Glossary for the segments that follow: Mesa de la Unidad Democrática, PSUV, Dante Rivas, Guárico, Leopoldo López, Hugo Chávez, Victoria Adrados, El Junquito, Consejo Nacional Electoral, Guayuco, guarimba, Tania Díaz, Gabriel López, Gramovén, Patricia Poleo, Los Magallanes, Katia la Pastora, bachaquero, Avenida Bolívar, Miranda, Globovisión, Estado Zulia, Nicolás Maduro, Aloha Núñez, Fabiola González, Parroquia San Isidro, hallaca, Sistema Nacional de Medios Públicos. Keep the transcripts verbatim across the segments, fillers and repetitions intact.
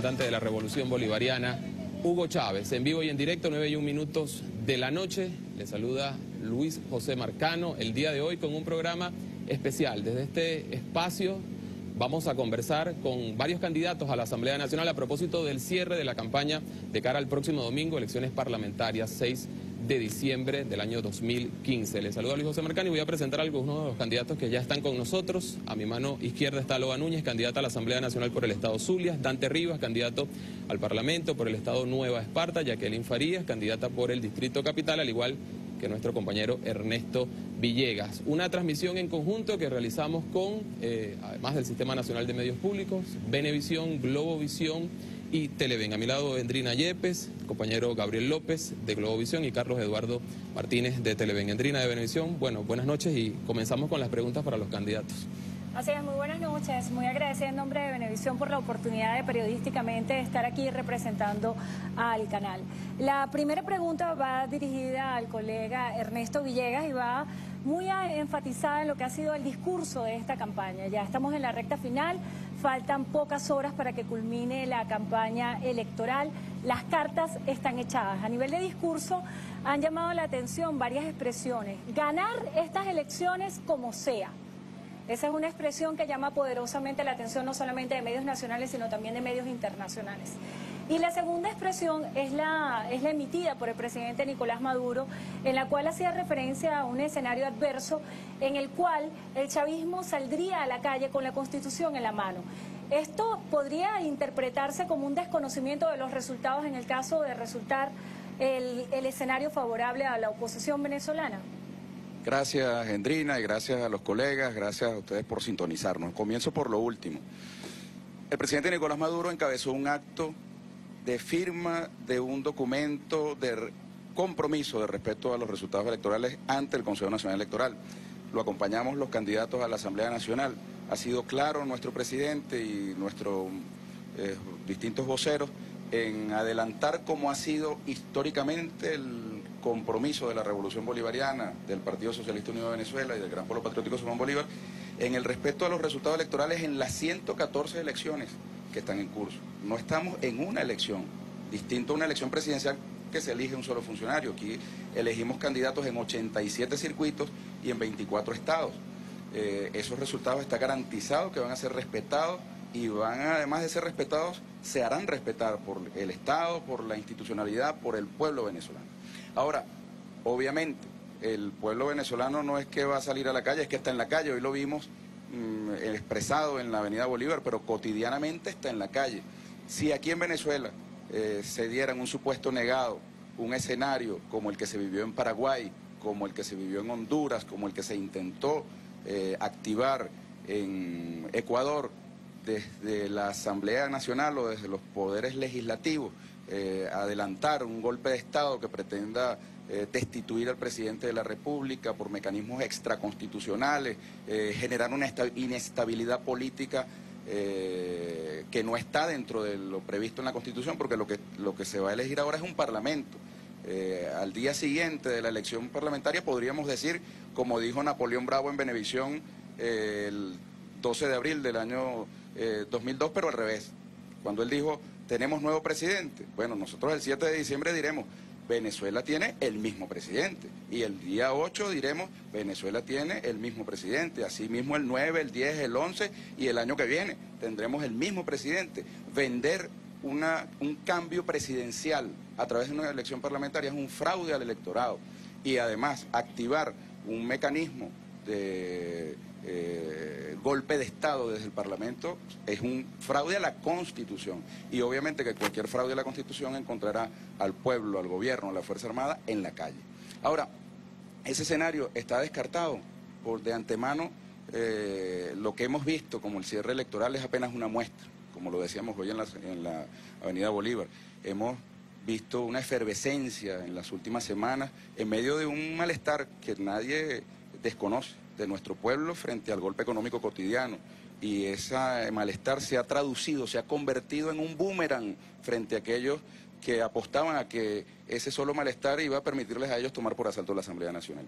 comandante de la Revolución Bolivariana, Hugo Chávez. En vivo y en directo, nueve y un minutos de la noche, le saluda Luis José Marcano. El día de hoy con un programa especial. Desde este espacio vamos a conversar con varios candidatos a la Asamblea Nacional a propósito del cierre de la campaña de cara al próximo domingo, elecciones parlamentarias, seis de diciembre del año dos mil quince. Les saludo a Luis José Marcano y voy a presentar a algunos de los candidatos que ya están con nosotros. A mi mano izquierda está Aloha Núñez, candidata a la Asamblea Nacional por el Estado Zulia; Dante Rivas, candidato al Parlamento por el Estado Nueva Esparta; Jacqueline Farías, candidata por el Distrito Capital, al igual que nuestro compañero Ernesto Villegas. Una transmisión en conjunto que realizamos con, eh, además del Sistema Nacional de Medios Públicos, Venevisión, Globovisión y Televen. A mi lado, Endrina Yépez, compañero Gabriel López de Globovisión y Carlos Eduardo Martínez de Televen. Endrina de Venevisión, bueno, buenas noches y comenzamos con las preguntas para los candidatos. Así es, muy buenas noches, muy agradecida en nombre de Venevisión por la oportunidad de periodísticamente estar aquí representando al canal. La primera pregunta va dirigida al colega Ernesto Villegas y va muy enfatizada en lo que ha sido el discurso de esta campaña. Ya estamos en la recta final, faltan pocas horas para que culmine la campaña electoral. Las cartas están echadas. A nivel de discurso han llamado la atención varias expresiones. Ganar estas elecciones como sea. Esa es una expresión que llama poderosamente la atención no solamente de medios nacionales, sino también de medios internacionales. Y la segunda expresión es la, es la emitida por el presidente Nicolás Maduro, en la cual hacía referencia a un escenario adverso en el cual el chavismo saldría a la calle con la Constitución en la mano. Esto podría interpretarse como un desconocimiento de los resultados en el caso de resultar el, el escenario favorable a la oposición venezolana. Gracias, Endrina, y gracias a los colegas, gracias a ustedes por sintonizarnos. Comienzo por lo último. El presidente Nicolás Maduro encabezó un acto de firma de un documento de compromiso de respeto a los resultados electorales ante el Consejo Nacional Electoral. Lo acompañamos los candidatos a la Asamblea Nacional. Ha sido claro nuestro presidente y nuestros eh, distintos voceros en adelantar cómo ha sido históricamente el compromiso de la Revolución Bolivariana, del Partido Socialista Unido de Venezuela y del Gran Polo Patriótico Simón Bolívar en el respeto a los resultados electorales en las ciento catorce elecciones que están en curso. No estamos en una elección, distinto a una elección presidencial que se elige un solo funcionario. Aquí elegimos candidatos en ochenta y siete circuitos y en veinticuatro estados. Eh, esos resultados está garantizado que van a ser respetados y van, además de ser respetados, se harán respetar por el Estado, por la institucionalidad, por el pueblo venezolano. Ahora, obviamente, el pueblo venezolano no es que va a salir a la calle, es que está en la calle. Hoy lo vimos mmm, expresado en la Avenida Bolívar, pero cotidianamente está en la calle. Si aquí en Venezuela eh, se diera un supuesto negado, un escenario como el que se vivió en Paraguay, como el que se vivió en Honduras, como el que se intentó eh, activar en Ecuador, desde la Asamblea Nacional o desde los poderes legislativos, eh, adelantar un golpe de Estado que pretenda eh, destituir al presidente de la República por mecanismos extraconstitucionales, eh, generar una inestabilidad política eh, que no está dentro de lo previsto en la Constitución, porque lo que, lo que se va a elegir ahora es un parlamento. Eh, al día siguiente de la elección parlamentaria podríamos decir, como dijo Napoleón Bravo en Venevisión, eh, el doce de abril del año eh, dos mil dos, pero al revés. Cuando él dijo, tenemos nuevo presidente, bueno, nosotros el siete de diciembre diremos, Venezuela tiene el mismo presidente. Y el día ocho diremos, Venezuela tiene el mismo presidente. Asimismo el nueve, el diez, el once y el año que viene tendremos el mismo presidente. Vender una, un cambio presidencial a través de una elección parlamentaria es un fraude al electorado. Y además activar un mecanismo de... Eh, golpe de Estado desde el Parlamento es un fraude a la Constitución, y obviamente que cualquier fraude a la Constitución encontrará al pueblo, al gobierno, a la Fuerza Armada en la calle. Ahora, ese escenario está descartado por de antemano. Eh, lo que hemos visto como el cierre electoral es apenas una muestra, como lo decíamos hoy en la, en la Avenida Bolívar. Hemos visto una efervescencia en las últimas semanas en medio de un malestar que nadie desconoce de nuestro pueblo frente al golpe económico cotidiano, y ese malestar se ha traducido, se ha convertido en un boomerang frente a aquellos que apostaban a que ese solo malestar iba a permitirles a ellos tomar por asalto la Asamblea Nacional.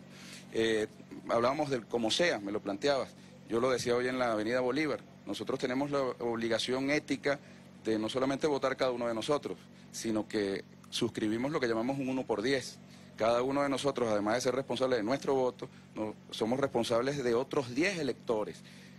Eh, hablábamos del como sea, me lo planteabas, yo lo decía hoy en la Avenida Bolívar, nosotros tenemos la obligación ética de no solamente votar cada uno de nosotros, sino que suscribimos lo que llamamos un uno por diez. Cada uno de nosotros, además de ser responsable de nuestro voto, no, somos responsables de otros diez electores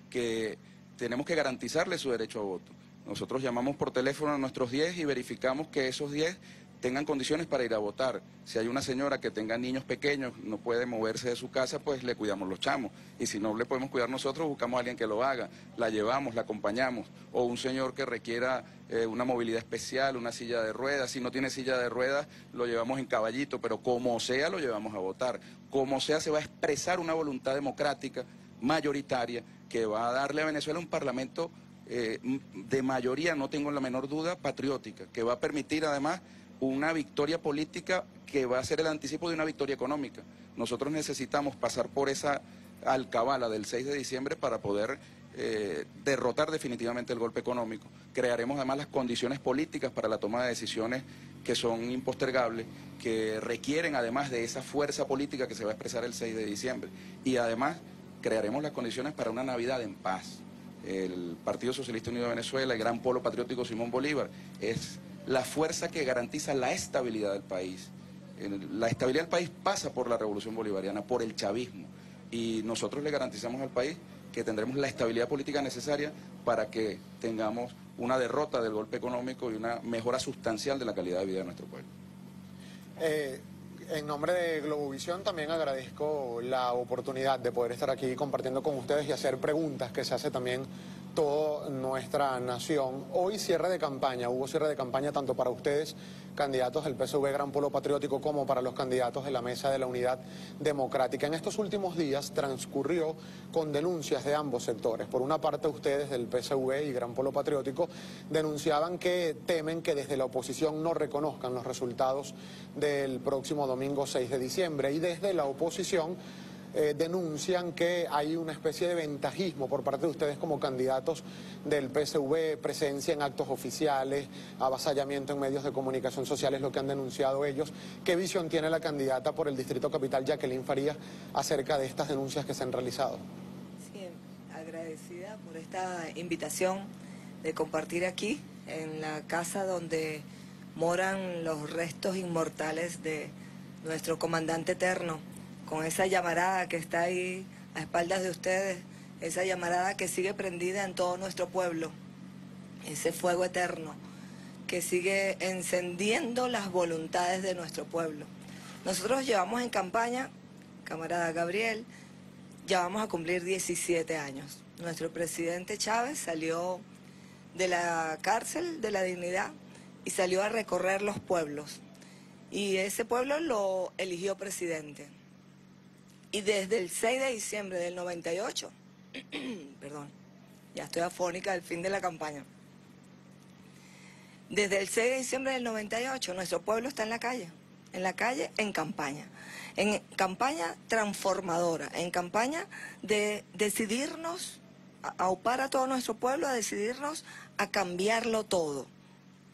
que tenemos que garantizarles su derecho a voto. Nosotros llamamos por teléfono a nuestros diez y verificamos que esos diez tengan condiciones para ir a votar. Si hay una señora que tenga niños pequeños, no puede moverse de su casa, pues le cuidamos los chamos. Y si no le podemos cuidar nosotros, buscamos a alguien que lo haga, la llevamos, la acompañamos. O un señor que requiera eh, una movilidad especial, una silla de ruedas. Si no tiene silla de ruedas, lo llevamos en caballito, pero como sea, lo llevamos a votar. Como sea, se va a expresar una voluntad democrática mayoritaria que va a darle a Venezuela un parlamento eh, de mayoría, no tengo la menor duda, patriótica, que va a permitir además una victoria política que va a ser el anticipo de una victoria económica. Nosotros necesitamos pasar por esa alcabala del seis de diciembre para poder eh, derrotar definitivamente el golpe económico. Crearemos además las condiciones políticas para la toma de decisiones que son impostergables, que requieren además de esa fuerza política que se va a expresar el seis de diciembre. Y además crearemos las condiciones para una Navidad en paz. El Partido Socialista Unido de Venezuela, el Gran Polo Patriótico Simón Bolívar, es la fuerza que garantiza la estabilidad del país. La estabilidad del país pasa por la Revolución Bolivariana, por el chavismo. Y nosotros le garantizamos al país que tendremos la estabilidad política necesaria para que tengamos una derrota del golpe económico y una mejora sustancial de la calidad de vida de nuestro pueblo. Eh... En nombre de Globovisión también agradezco la oportunidad de poder estar aquí compartiendo con ustedes y hacer preguntas que se hace también toda nuestra nación. Hoy cierre de campaña, hubo cierre de campaña tanto para ustedes, candidatos del P S V Gran Polo Patriótico, como para los candidatos de la Mesa de la Unidad Democrática. En estos últimos días transcurrió con denuncias de ambos sectores. Por una parte, ustedes del P S V y Gran Polo Patriótico denunciaban que temen que desde la oposición no reconozcan los resultados del próximo domingo seis de diciembre, y desde la oposición Eh, denuncian que hay una especie de ventajismo por parte de ustedes como candidatos del P S V, presencia en actos oficiales, avasallamiento en medios de comunicación social, es lo que han denunciado ellos. ¿Qué visión tiene la candidata por el Distrito Capital, Jacqueline Farías, acerca de estas denuncias que se han realizado? Sí, agradecida por esta invitación de compartir aquí, en la casa donde moran los restos inmortales de nuestro comandante eterno, con esa llamarada que está ahí a espaldas de ustedes, esa llamarada que sigue prendida en todo nuestro pueblo, ese fuego eterno que sigue encendiendo las voluntades de nuestro pueblo. Nosotros llevamos en campaña, camarada Gabriel, ya vamos a cumplir diecisiete años. Nuestro presidente Chávez salió de la cárcel de la dignidad y salió a recorrer los pueblos, y ese pueblo lo eligió presidente. Y desde el seis de diciembre del noventa y ocho, perdón, ya estoy afónica del fin de la campaña. Desde el seis de diciembre del noventa y ocho, nuestro pueblo está en la calle, en la calle, en campaña. En campaña transformadora, en campaña de decidirnos, a aupar a todo nuestro pueblo, a decidirnos a cambiarlo todo.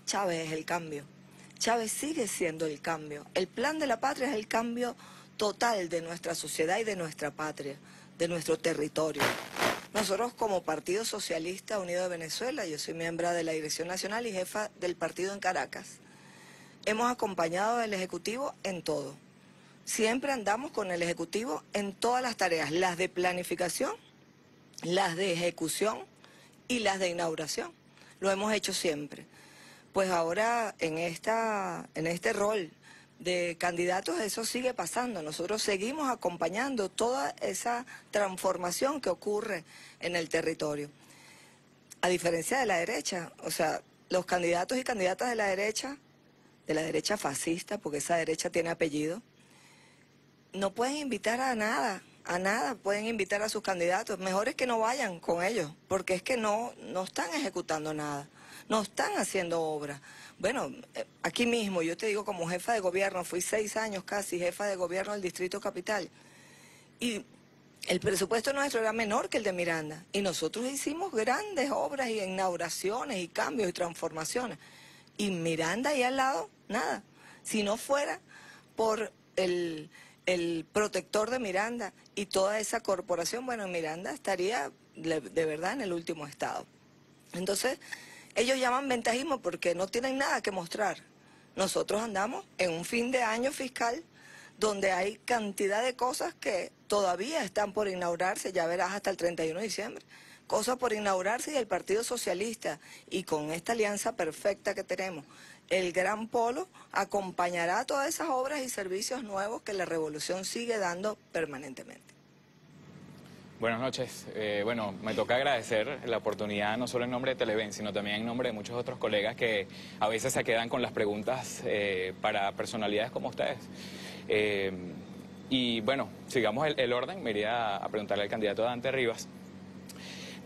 Chávez es el cambio. Chávez sigue siendo el cambio. El plan de la patria es el cambio total de nuestra sociedad y de nuestra patria, de nuestro territorio. Nosotros como Partido Socialista Unido de Venezuela, yo soy miembro de la Dirección Nacional y jefa del partido en Caracas, hemos acompañado al Ejecutivo en todo. Siempre andamos con el Ejecutivo en todas las tareas, las de planificación, las de ejecución y las de inauguración. Lo hemos hecho siempre. Pues ahora en, esta, en este rol de candidatos eso sigue pasando. Nosotros seguimos acompañando toda esa transformación que ocurre en el territorio. A diferencia de la derecha, o sea, los candidatos y candidatas de la derecha, de la derecha fascista, porque esa derecha tiene apellido, no pueden invitar a nada, a nada pueden invitar a sus candidatos. Mejor es que no vayan con ellos, porque es que no, no están ejecutando nada, no están haciendo obras. Bueno, aquí mismo, yo te digo como jefa de gobierno, fui seis años casi jefa de gobierno del Distrito Capital, y el presupuesto nuestro era menor que el de Miranda, y nosotros hicimos grandes obras y inauguraciones y cambios y transformaciones, y Miranda ahí al lado, nada. Si no fuera por el, el protector de Miranda y toda esa corporación, bueno, Miranda estaría de verdad en el último estado. Entonces, Ellos llaman ventajismo porque no tienen nada que mostrar. Nosotros andamos en un fin de año fiscal donde hay cantidad de cosas que todavía están por inaugurarse, ya verás hasta el treinta y uno de diciembre, cosas por inaugurarse y el Partido Socialista, y con esta alianza perfecta que tenemos, el Gran Polo acompañará todas esas obras y servicios nuevos que la revolución sigue dando permanentemente. Buenas noches. Eh, bueno, me toca agradecer la oportunidad no solo en nombre de Televen, sino también en nombre de muchos otros colegas que a veces se quedan con las preguntas eh, para personalidades como ustedes. Eh, y bueno, sigamos el, el orden. Me iría a preguntarle al candidato Dante Rivas.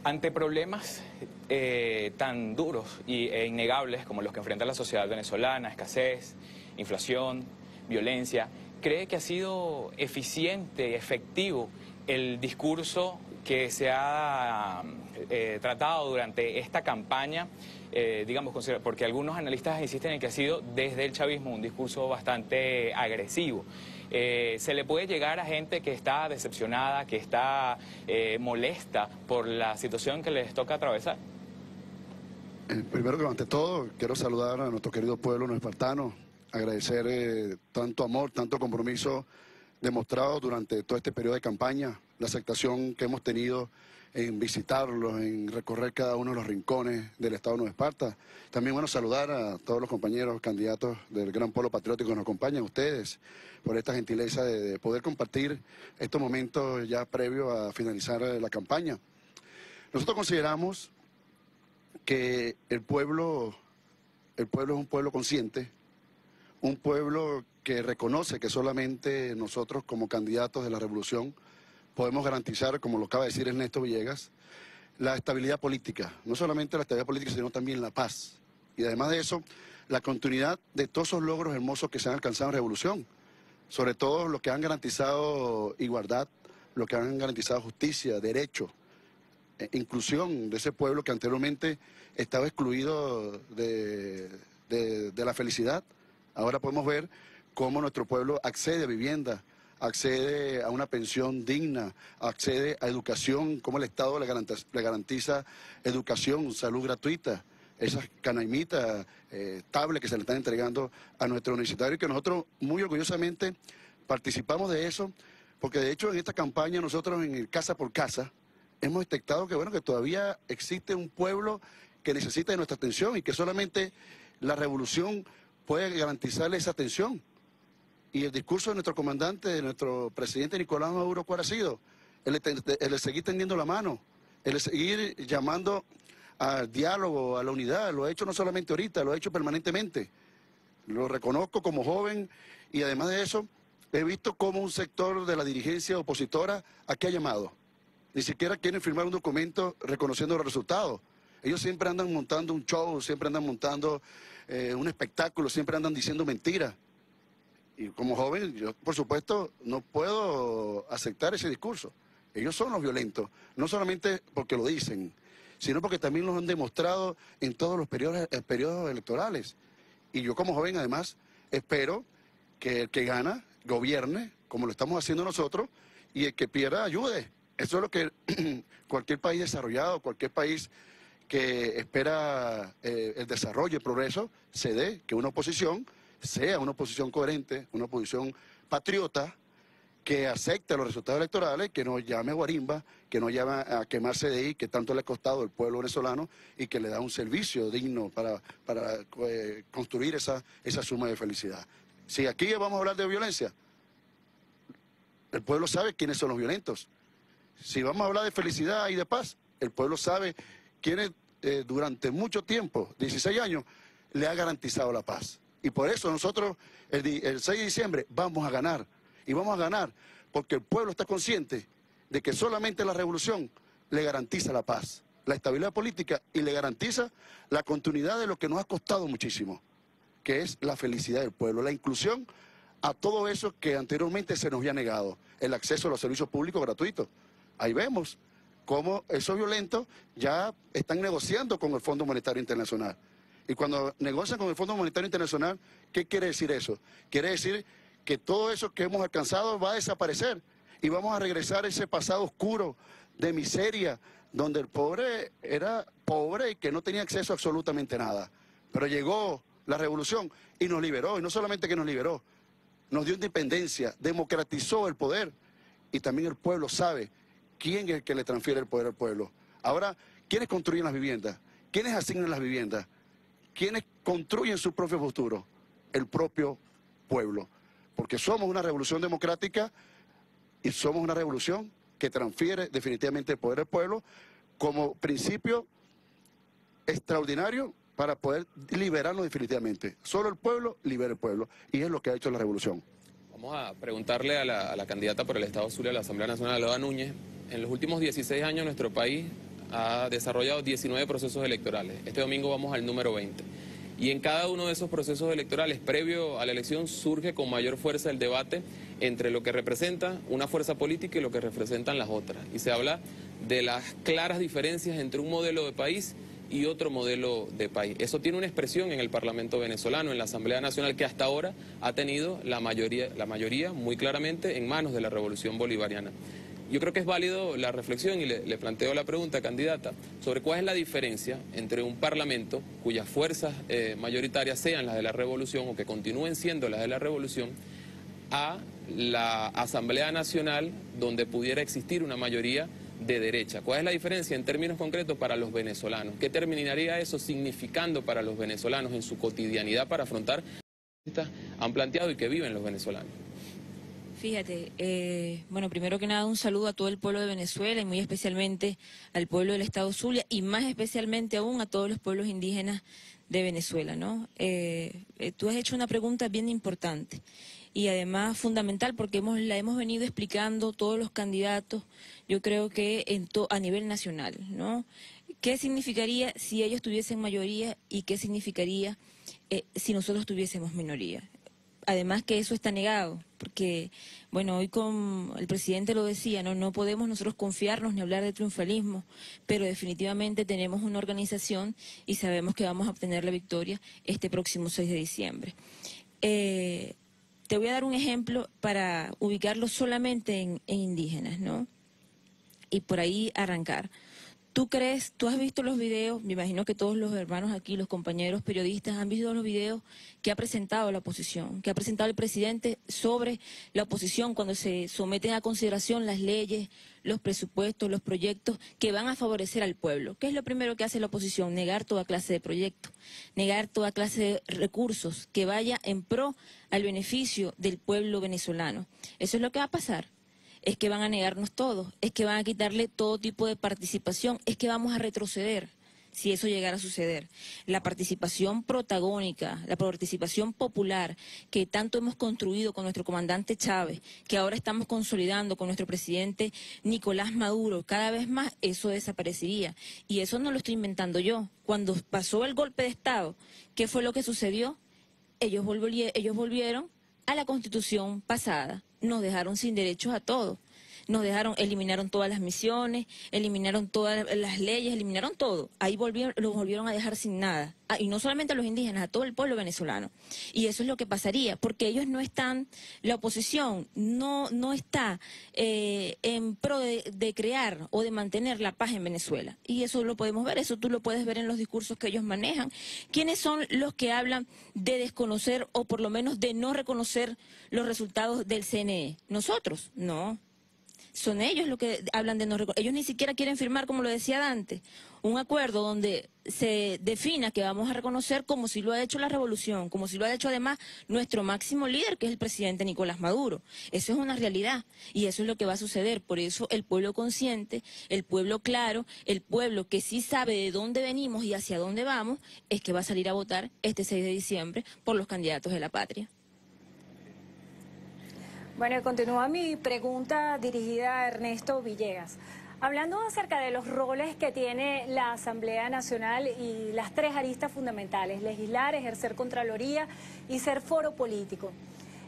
Ante problemas eh, tan duros y, e innegables como los que enfrenta la sociedad venezolana, escasez, inflación, violencia, ¿cree que ha sido eficiente y efectivo el discurso que se ha eh, tratado durante esta campaña? Eh, digamos, porque algunos analistas insisten en que ha sido desde el chavismo un discurso bastante agresivo. Eh, ¿Se le puede llegar a gente que está decepcionada, que está eh, molesta por la situación que les toca atravesar? Eh, primero que ante todo, quiero saludar a nuestro querido pueblo noespartano, agradecer eh, tanto amor, tanto compromiso demostrado durante todo este periodo de campaña, la aceptación que hemos tenido en visitarlos, en recorrer cada uno de los rincones del Estado Nueva Esparta. También, bueno, saludar a todos los compañeros candidatos del Gran Polo Patriótico que nos acompañan, ustedes, por esta gentileza de, de poder compartir estos momentos ya previo a finalizar la campaña. Nosotros consideramos que el pueblo, el pueblo es un pueblo consciente, un pueblo que reconoce que solamente nosotros como candidatos de la revolución podemos garantizar, como lo acaba de decir Ernesto Villegas, la estabilidad política. No solamente la estabilidad política, sino también la paz. Y además de eso, la continuidad de todos esos logros hermosos que se han alcanzado en la revolución. Sobre todo los que han garantizado igualdad, los que han garantizado justicia, derecho, e inclusión de ese pueblo que anteriormente estaba excluido de, de, de la felicidad. Ahora podemos ver cómo nuestro pueblo accede a vivienda, accede a una pensión digna, accede a educación, cómo el Estado le garantiza, le garantiza educación, salud gratuita, esas canaimitas, eh, tablets que se le están entregando a nuestro universitario, y que nosotros muy orgullosamente participamos de eso, porque de hecho en esta campaña nosotros en el Casa por Casa hemos detectado que, bueno, que todavía existe un pueblo que necesita de nuestra atención y que solamente la revolución puede garantizarle esa atención. Y el discurso de nuestro comandante, de nuestro presidente Nicolás Maduro, ¿cuál ha sido? El de seguir tendiendo la mano, el de seguir llamando al diálogo, a la unidad. Lo ha hecho no solamente ahorita, lo ha hecho permanentemente. Lo reconozco como joven, y además de eso, he visto cómo un sector de la dirigencia opositora, ¿a qué ha llamado? Ni siquiera quieren firmar un documento reconociendo los resultados. Ellos siempre andan montando un show, siempre andan montando eh, un espectáculo, siempre andan diciendo mentiras. Y como joven, yo por supuesto no puedo aceptar ese discurso. Ellos son los violentos, no solamente porque lo dicen, sino porque también los han demostrado en todos los periodos, periodos electorales. Y yo como joven además espero que el que gana gobierne, como lo estamos haciendo nosotros, y el que pierda ayude. Eso es lo que cualquier país desarrollado, cualquier país que espera eh, el desarrollo, el progreso, se dé, que una oposición sea una oposición coherente, una oposición patriota, que acepte los resultados electorales, que no llame a guarimba, que no llame a quemarse de ahí, que tanto le ha costado al pueblo venezolano y que le da un servicio digno para, para eh, construir esa, esa suma de felicidad. Si aquí vamos a hablar de violencia, el pueblo sabe quiénes son los violentos. Si vamos a hablar de felicidad y de paz, el pueblo sabe quienes eh, durante mucho tiempo, dieciséis años, le ha garantizado la paz. Y por eso nosotros el, el seis de diciembre vamos a ganar, y vamos a ganar porque el pueblo está consciente de que solamente la revolución le garantiza la paz, la estabilidad política, y le garantiza la continuidad de lo que nos ha costado muchísimo, que es la felicidad del pueblo, la inclusión a todo eso que anteriormente se nos había negado, el acceso a los servicios públicos gratuitos. Ahí vemos cómo esos violentos ya están negociando con el Fondo Monetario Internacional. Y cuando negocian con el Fondo Monetario Internacional, ¿qué quiere decir eso? Quiere decir que todo eso que hemos alcanzado va a desaparecer y vamos a regresar a ese pasado oscuro de miseria, donde el pobre era pobre que no tenía acceso a absolutamente nada. Pero llegó la revolución y nos liberó, y no solamente que nos liberó, nos dio independencia, democratizó el poder, y también el pueblo sabe quién es el que le transfiere el poder al pueblo. Ahora, ¿quiénes construyen las viviendas? ¿Quiénes asignan las viviendas? ¿Quiénes construyen su propio futuro? El propio pueblo. Porque somos una revolución democrática y somos una revolución que transfiere definitivamente el poder al pueblo como principio extraordinario para poder liberarnos definitivamente. Solo el pueblo libera el pueblo, y es lo que ha hecho la revolución. Vamos a preguntarle a la, a la candidata por el Estado Zulia a la Asamblea Nacional, Aloha Núñez. En los últimos dieciséis años nuestro país ha desarrollado diecinueve procesos electorales. Este domingo vamos al número veinte. Y en cada uno de esos procesos electorales, previo a la elección, surge con mayor fuerza el debate entre lo que representa una fuerza política y lo que representan las otras. Y se habla de las claras diferencias entre un modelo de país y otro modelo de país. Eso tiene una expresión en el Parlamento venezolano, en la Asamblea Nacional, que hasta ahora ha tenido la mayoría, la mayoría muy claramente en manos de la Revolución Bolivariana. Yo creo que es válido la reflexión, y le, le planteo la pregunta, candidata, sobre cuál es la diferencia entre un parlamento cuyas fuerzas eh, mayoritarias sean las de la revolución o que continúen siendo las de la revolución, a la Asamblea Nacional donde pudiera existir una mayoría de derecha. ¿Cuál es la diferencia en términos concretos para los venezolanos? ¿Qué terminaría eso significando para los venezolanos en su cotidianidad para afrontar lo que han planteado y que viven los venezolanos? Fíjate, eh, bueno, primero que nada un saludo a todo el pueblo de Venezuela y muy especialmente al pueblo del Estado Zulia y más especialmente aún a todos los pueblos indígenas de Venezuela, ¿no? Eh, eh, tú has hecho una pregunta bien importante y además fundamental porque hemos, la hemos venido explicando todos los candidatos, yo creo que en to, a nivel nacional, ¿no? ¿Qué significaría si ellos tuviesen mayoría y qué significaría eh, si nosotros tuviésemos minoría? Además que eso está negado, porque, bueno, hoy con el presidente lo decía, ¿no? No podemos nosotros confiarnos ni hablar de triunfalismo, pero definitivamente tenemos una organización y sabemos que vamos a obtener la victoria este próximo seis de diciembre. Eh, te voy a dar un ejemplo para ubicarlo solamente en, en indígenas, ¿no? Y por ahí arrancar. ¿Tú crees, tú has visto los videos, me imagino que todos los hermanos aquí, los compañeros periodistas, han visto los videos que ha presentado la oposición, que ha presentado el presidente sobre la oposición cuando se someten a consideración las leyes, los presupuestos, los proyectos que van a favorecer al pueblo? ¿Qué es lo primero que hace la oposición? Negar toda clase de proyectos, negar toda clase de recursos que vaya en pro al beneficio del pueblo venezolano. Eso es lo que va a pasar. Es que van a negarnos todo, es que van a quitarle todo tipo de participación, es que vamos a retroceder si eso llegara a suceder. La participación protagónica, la participación popular que tanto hemos construido con nuestro comandante Chávez, que ahora estamos consolidando con nuestro presidente Nicolás Maduro, cada vez más eso desaparecería. Y eso no lo estoy inventando yo. Cuando pasó el golpe de Estado, ¿qué fue lo que sucedió? Ellos volvieron a la Constitución pasada. Nos dejaron sin derechos a todos, nos dejaron, eliminaron todas las misiones, eliminaron todas las leyes, eliminaron todo. Ahí volvieron, los volvieron a dejar sin nada, ah, y no solamente a los indígenas, a todo el pueblo venezolano. Y eso es lo que pasaría, porque ellos no están, la oposición no, no está eh, en pro de, de crear o de mantener la paz en Venezuela. Y eso lo podemos ver, eso tú lo puedes ver en los discursos que ellos manejan. ¿Quiénes son los que hablan de desconocer o por lo menos de no reconocer los resultados del C N E? Nosotros, no. Son ellos los que hablan de no reconocer. Ellos ni siquiera quieren firmar, como lo decía Dante, un acuerdo donde se defina que vamos a reconocer como si lo ha hecho la revolución, como si lo ha hecho además nuestro máximo líder, que es el presidente Nicolás Maduro. Eso es una realidad y eso es lo que va a suceder. Por eso el pueblo consciente, el pueblo claro, el pueblo que sí sabe de dónde venimos y hacia dónde vamos, es que va a salir a votar este seis de diciembre por los candidatos de la patria. Bueno, continúa mi pregunta dirigida a Ernesto Villegas. Hablando acerca de los roles que tiene la Asamblea Nacional y las tres aristas fundamentales, legislar, ejercer contraloría y ser foro político.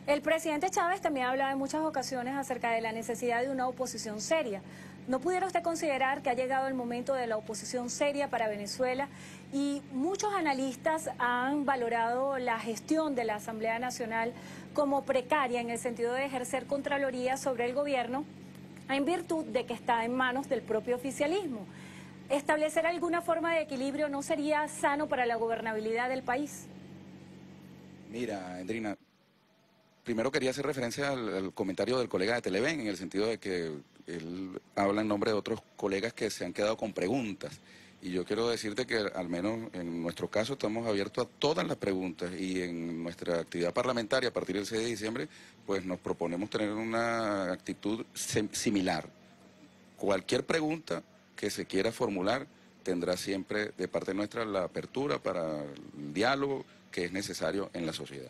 El presidente Chávez también ha hablado en muchas ocasiones acerca de la necesidad de una oposición seria. ¿No pudiera usted considerar que ha llegado el momento de la oposición seria para Venezuela? Y muchos analistas han valorado la gestión de la Asamblea Nacional como precaria en el sentido de ejercer contraloría sobre el gobierno en virtud de que está en manos del propio oficialismo. ¿Establecer alguna forma de equilibrio no sería sano para la gobernabilidad del país? Mira, Endrina, primero quería hacer referencia al, al comentario del colega de Televen, en el sentido de que él habla en nombre de otros colegas que se han quedado con preguntas. Y yo quiero decirte que al menos en nuestro caso estamos abiertos a todas las preguntas y en nuestra actividad parlamentaria a partir del seis de diciembre pues nos proponemos tener una actitud similar. Cualquier pregunta que se quiera formular tendrá siempre de parte nuestra la apertura para el diálogo que es necesario en la sociedad.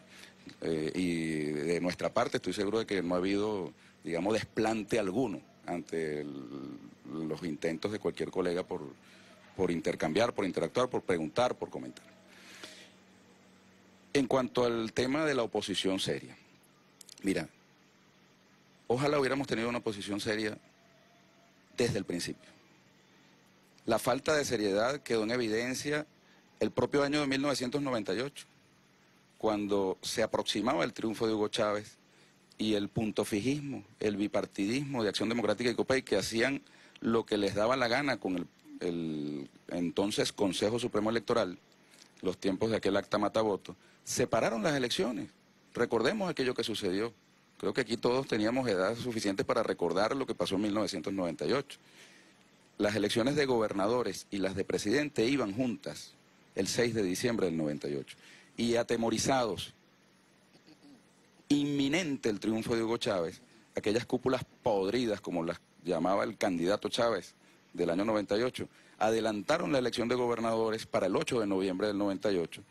Eh, y de nuestra parte estoy seguro de que no ha habido, digamos, desplante alguno ante el, los intentos de cualquier colega por... por intercambiar, por interactuar, por preguntar, por comentar. En cuanto al tema de la oposición seria, mira, ojalá hubiéramos tenido una oposición seria desde el principio. La falta de seriedad quedó en evidencia el propio año de mil novecientos noventa y ocho, cuando se aproximaba el triunfo de Hugo Chávez y el puntofijismo, el bipartidismo de Acción Democrática y Copei, que hacían lo que les daba la gana con el el entonces Consejo Supremo Electoral, los tiempos de aquel acta matavoto, separaron las elecciones. Recordemos aquello que sucedió. Creo que aquí todos teníamos edad suficiente para recordar lo que pasó en mil novecientos noventa y ocho. Las elecciones de gobernadores y las de presidente iban juntas el seis de diciembre del noventa y ocho. Y atemorizados, inminente el triunfo de Hugo Chávez, aquellas cúpulas podridas, como las llamaba el candidato Chávez, del año noventa y ocho, adelantaron la elección de gobernadores para el ocho de noviembre del noventa y ocho,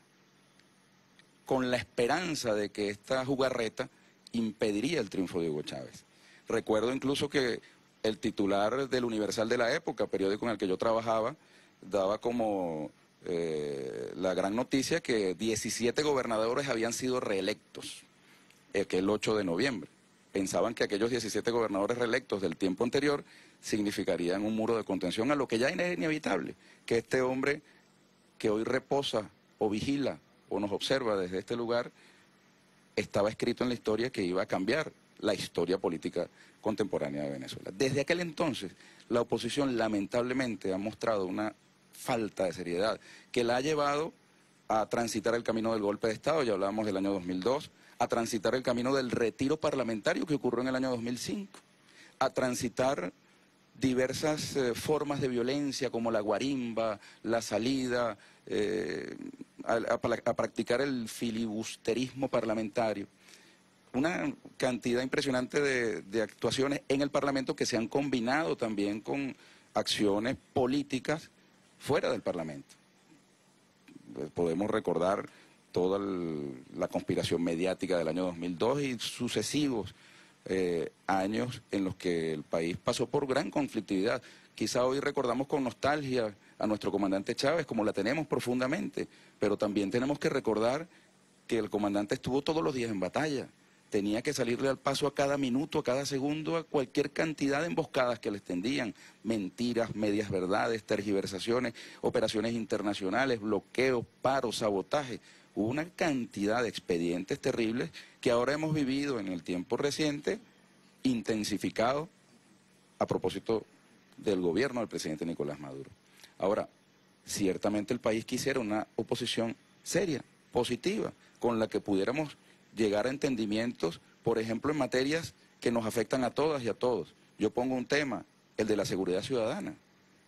con la esperanza de que esta jugarreta impediría el triunfo de Hugo Chávez. Recuerdo incluso que el titular del Universal de la época, periódico en el que yo trabajaba, daba como eh, la gran noticia que diecisiete gobernadores habían sido reelectos aquel ocho de noviembre. Pensaban que aquellos diecisiete gobernadores reelectos del tiempo anterior significarían un muro de contención a lo que ya era inevitable, que este hombre que hoy reposa o vigila o nos observa desde este lugar, estaba escrito en la historia que iba a cambiar la historia política contemporánea de Venezuela. Desde aquel entonces, la oposición lamentablemente ha mostrado una falta de seriedad que la ha llevado a transitar el camino del golpe de Estado, ya hablábamos del año dos mil dos, a transitar el camino del retiro parlamentario que ocurrió en el año dos mil cinco, a transitar diversas eh, formas de violencia como la guarimba, la salida, eh, a, a, a practicar el filibusterismo parlamentario. Una cantidad impresionante de, de actuaciones en el Parlamento que se han combinado también con acciones políticas fuera del Parlamento. Podemos recordar toda el, la conspiración mediática del año dos mil dos y sucesivos eh, años en los que el país pasó por gran conflictividad. Quizá hoy recordamos con nostalgia a nuestro comandante Chávez, como la tenemos profundamente, pero también tenemos que recordar que el comandante estuvo todos los días en batalla. Tenía que salirle al paso a cada minuto, a cada segundo, a cualquier cantidad de emboscadas que les tendían. Mentiras, medias verdades, tergiversaciones, operaciones internacionales, bloqueos, paros, sabotajes. Hubo una cantidad de expedientes terribles que ahora hemos vivido en el tiempo reciente, intensificado a propósito del gobierno del presidente Nicolás Maduro. Ahora, ciertamente el país quisiera una oposición seria, positiva, con la que pudiéramos llegar a entendimientos, por ejemplo, en materias que nos afectan a todas y a todos. Yo pongo un tema, el de la seguridad ciudadana.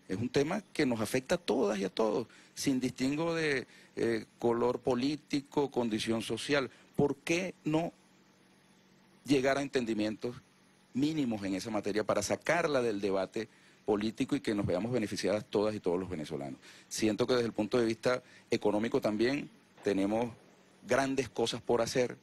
Es un tema que nos afecta a todas y a todos, sin distingo de eh, color político, condición social. ¿Por qué no llegar a entendimientos mínimos en esa materia para sacarla del debate político y que nos veamos beneficiadas todas y todos los venezolanos? Siento que desde el punto de vista económico también tenemos grandes cosas por hacer.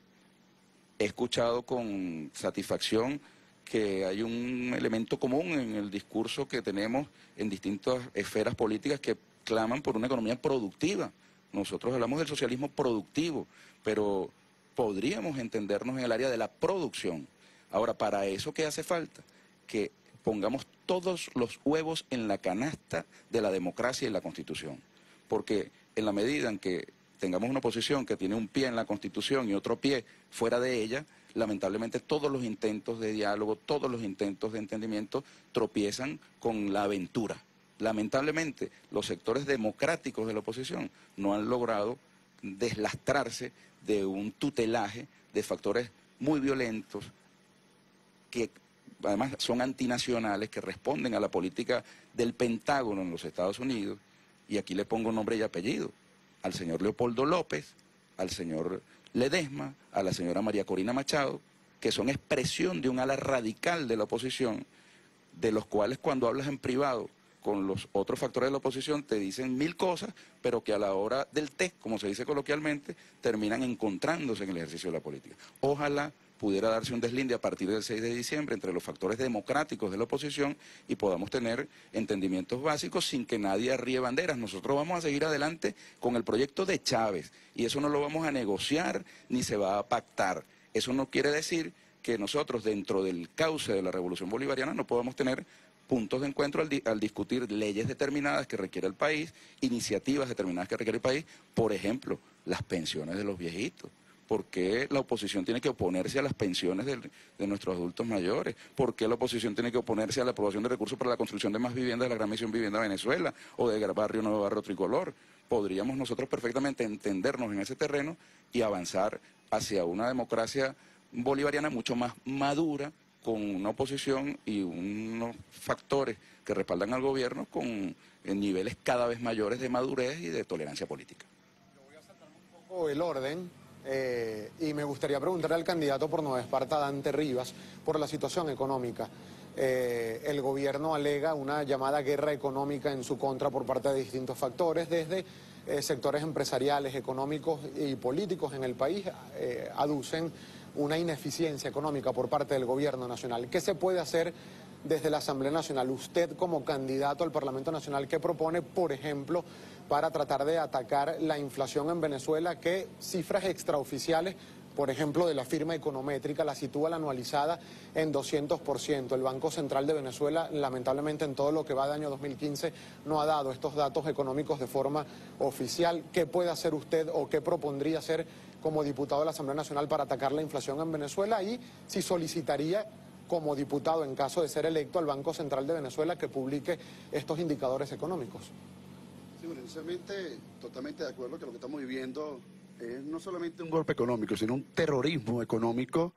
He escuchado con satisfacción que hay un elemento común en el discurso que tenemos en distintas esferas políticas que claman por una economía productiva. Nosotros hablamos del socialismo productivo, pero podríamos entendernos en el área de la producción. Ahora, para eso, ¿qué hace falta? Que pongamos todos los huevos en la canasta de la democracia y la Constitución. Porque en la medida en que tengamos una oposición que tiene un pie en la Constitución y otro pie fuera de ella, lamentablemente todos los intentos de diálogo, todos los intentos de entendimiento tropiezan con la aventura. Lamentablemente, los sectores democráticos de la oposición no han logrado deslastrarse de un tutelaje de factores muy violentos que además son antinacionales, que responden a la política del Pentágono en los Estados Unidos. Y aquí le pongo nombre y apellido al señor Leopoldo López, al señor Ledesma, a la señora María Corina Machado, que son expresión de un ala radical de la oposición, de los cuales cuando hablas en privado con los otros factores de la oposición te dicen mil cosas, pero que a la hora del té, como se dice coloquialmente, terminan encontrándose en el ejercicio de la política. Ojalá pudiera darse un deslinde a partir del seis de diciembre entre los factores democráticos de la oposición y podamos tener entendimientos básicos sin que nadie arríe banderas. Nosotros vamos a seguir adelante con el proyecto de Chávez y eso no lo vamos a negociar ni se va a pactar. Eso no quiere decir que nosotros dentro del cauce de la Revolución Bolivariana no podamos tener puntos de encuentro al, di al discutir leyes determinadas que requiere el país, iniciativas determinadas que requiere el país, por ejemplo, las pensiones de los viejitos. ¿Por qué la oposición tiene que oponerse a las pensiones de, de nuestros adultos mayores? ¿Por qué la oposición tiene que oponerse a la aprobación de recursos para la construcción de más viviendas de la Gran Misión Vivienda de Venezuela o de Barrio Nuevo Barrio Tricolor? Podríamos nosotros perfectamente entendernos en ese terreno y avanzar hacia una democracia bolivariana mucho más madura, con una oposición y unos factores que respaldan al gobierno con niveles cada vez mayores de madurez y de tolerancia política. Yo voy a saltar un poco el orden. Eh, y me gustaría preguntarle al candidato por Nueva Esparta, Dante Rivas, por la situación económica. Eh, el gobierno alega una llamada guerra económica en su contra por parte de distintos factores, desde eh, sectores empresariales, económicos y políticos en el país, eh, aducen una ineficiencia económica por parte del gobierno nacional. ¿Qué se puede hacer desde la Asamblea Nacional? Usted como candidato al Parlamento Nacional, ¿qué propone, por ejemplo, para tratar de atacar la inflación en Venezuela, que cifras extraoficiales, por ejemplo, de la firma econométrica, la sitúa la anualizada en doscientos por ciento. El Banco Central de Venezuela, lamentablemente, en todo lo que va de año dos mil quince, no ha dado estos datos económicos de forma oficial. ¿Qué puede hacer usted o qué propondría hacer como diputado de la Asamblea Nacional para atacar la inflación en Venezuela? Y si solicitaría, como diputado, en caso de ser electo, al Banco Central de Venezuela que publique estos indicadores económicos. Sí, bueno, inicialmente totalmente de acuerdo que lo que estamos viviendo es no solamente un golpe económico, sino un terrorismo económico,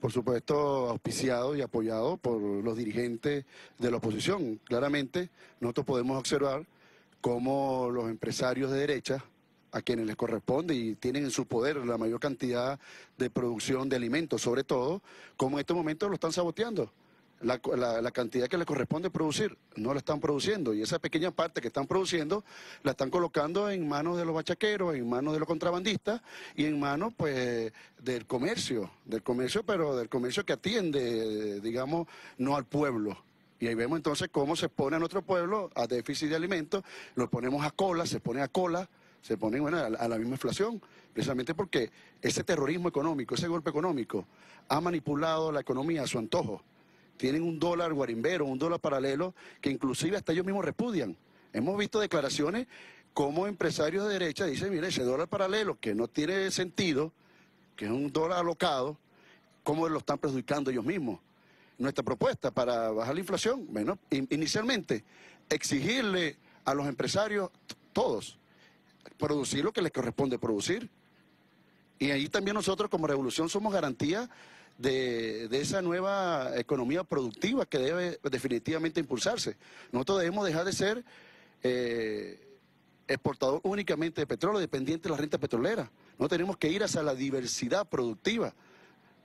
por supuesto auspiciado y apoyado por los dirigentes de la oposición. Claramente nosotros podemos observar cómo los empresarios de derecha, a quienes les corresponde y tienen en su poder la mayor cantidad de producción de alimentos, sobre todo, como en estos momentos lo están saboteando. La, la, la cantidad que les corresponde producir, no la están produciendo. Y esa pequeña parte que están produciendo, la están colocando en manos de los bachaqueros, en manos de los contrabandistas y en manos, pues, del comercio. Del comercio, pero del comercio que atiende, digamos, no al pueblo. Y ahí vemos entonces cómo se pone a nuestro pueblo a déficit de alimentos, lo ponemos a cola, se pone a cola, se ponen, bueno, a la misma inflación, precisamente porque ese terrorismo económico, ese golpe económico, ha manipulado la economía a su antojo. Tienen un dólar guarimbero, un dólar paralelo, que inclusive hasta ellos mismos repudian. Hemos visto declaraciones como empresarios de derecha dicen, mire, ese dólar paralelo, que no tiene sentido, que es un dólar alocado, cómo lo están perjudicando ellos mismos. Nuestra propuesta para bajar la inflación, bueno, in- inicialmente, exigirle a los empresarios, todos, producir lo que les corresponde producir. Y ahí también nosotros como Revolución somos garantía de, de esa nueva economía productiva que debe definitivamente impulsarse. Nosotros debemos dejar de ser eh, exportador únicamente de petróleo, dependiente de las rentas petroleras. No tenemos que ir hacia la diversidad productiva,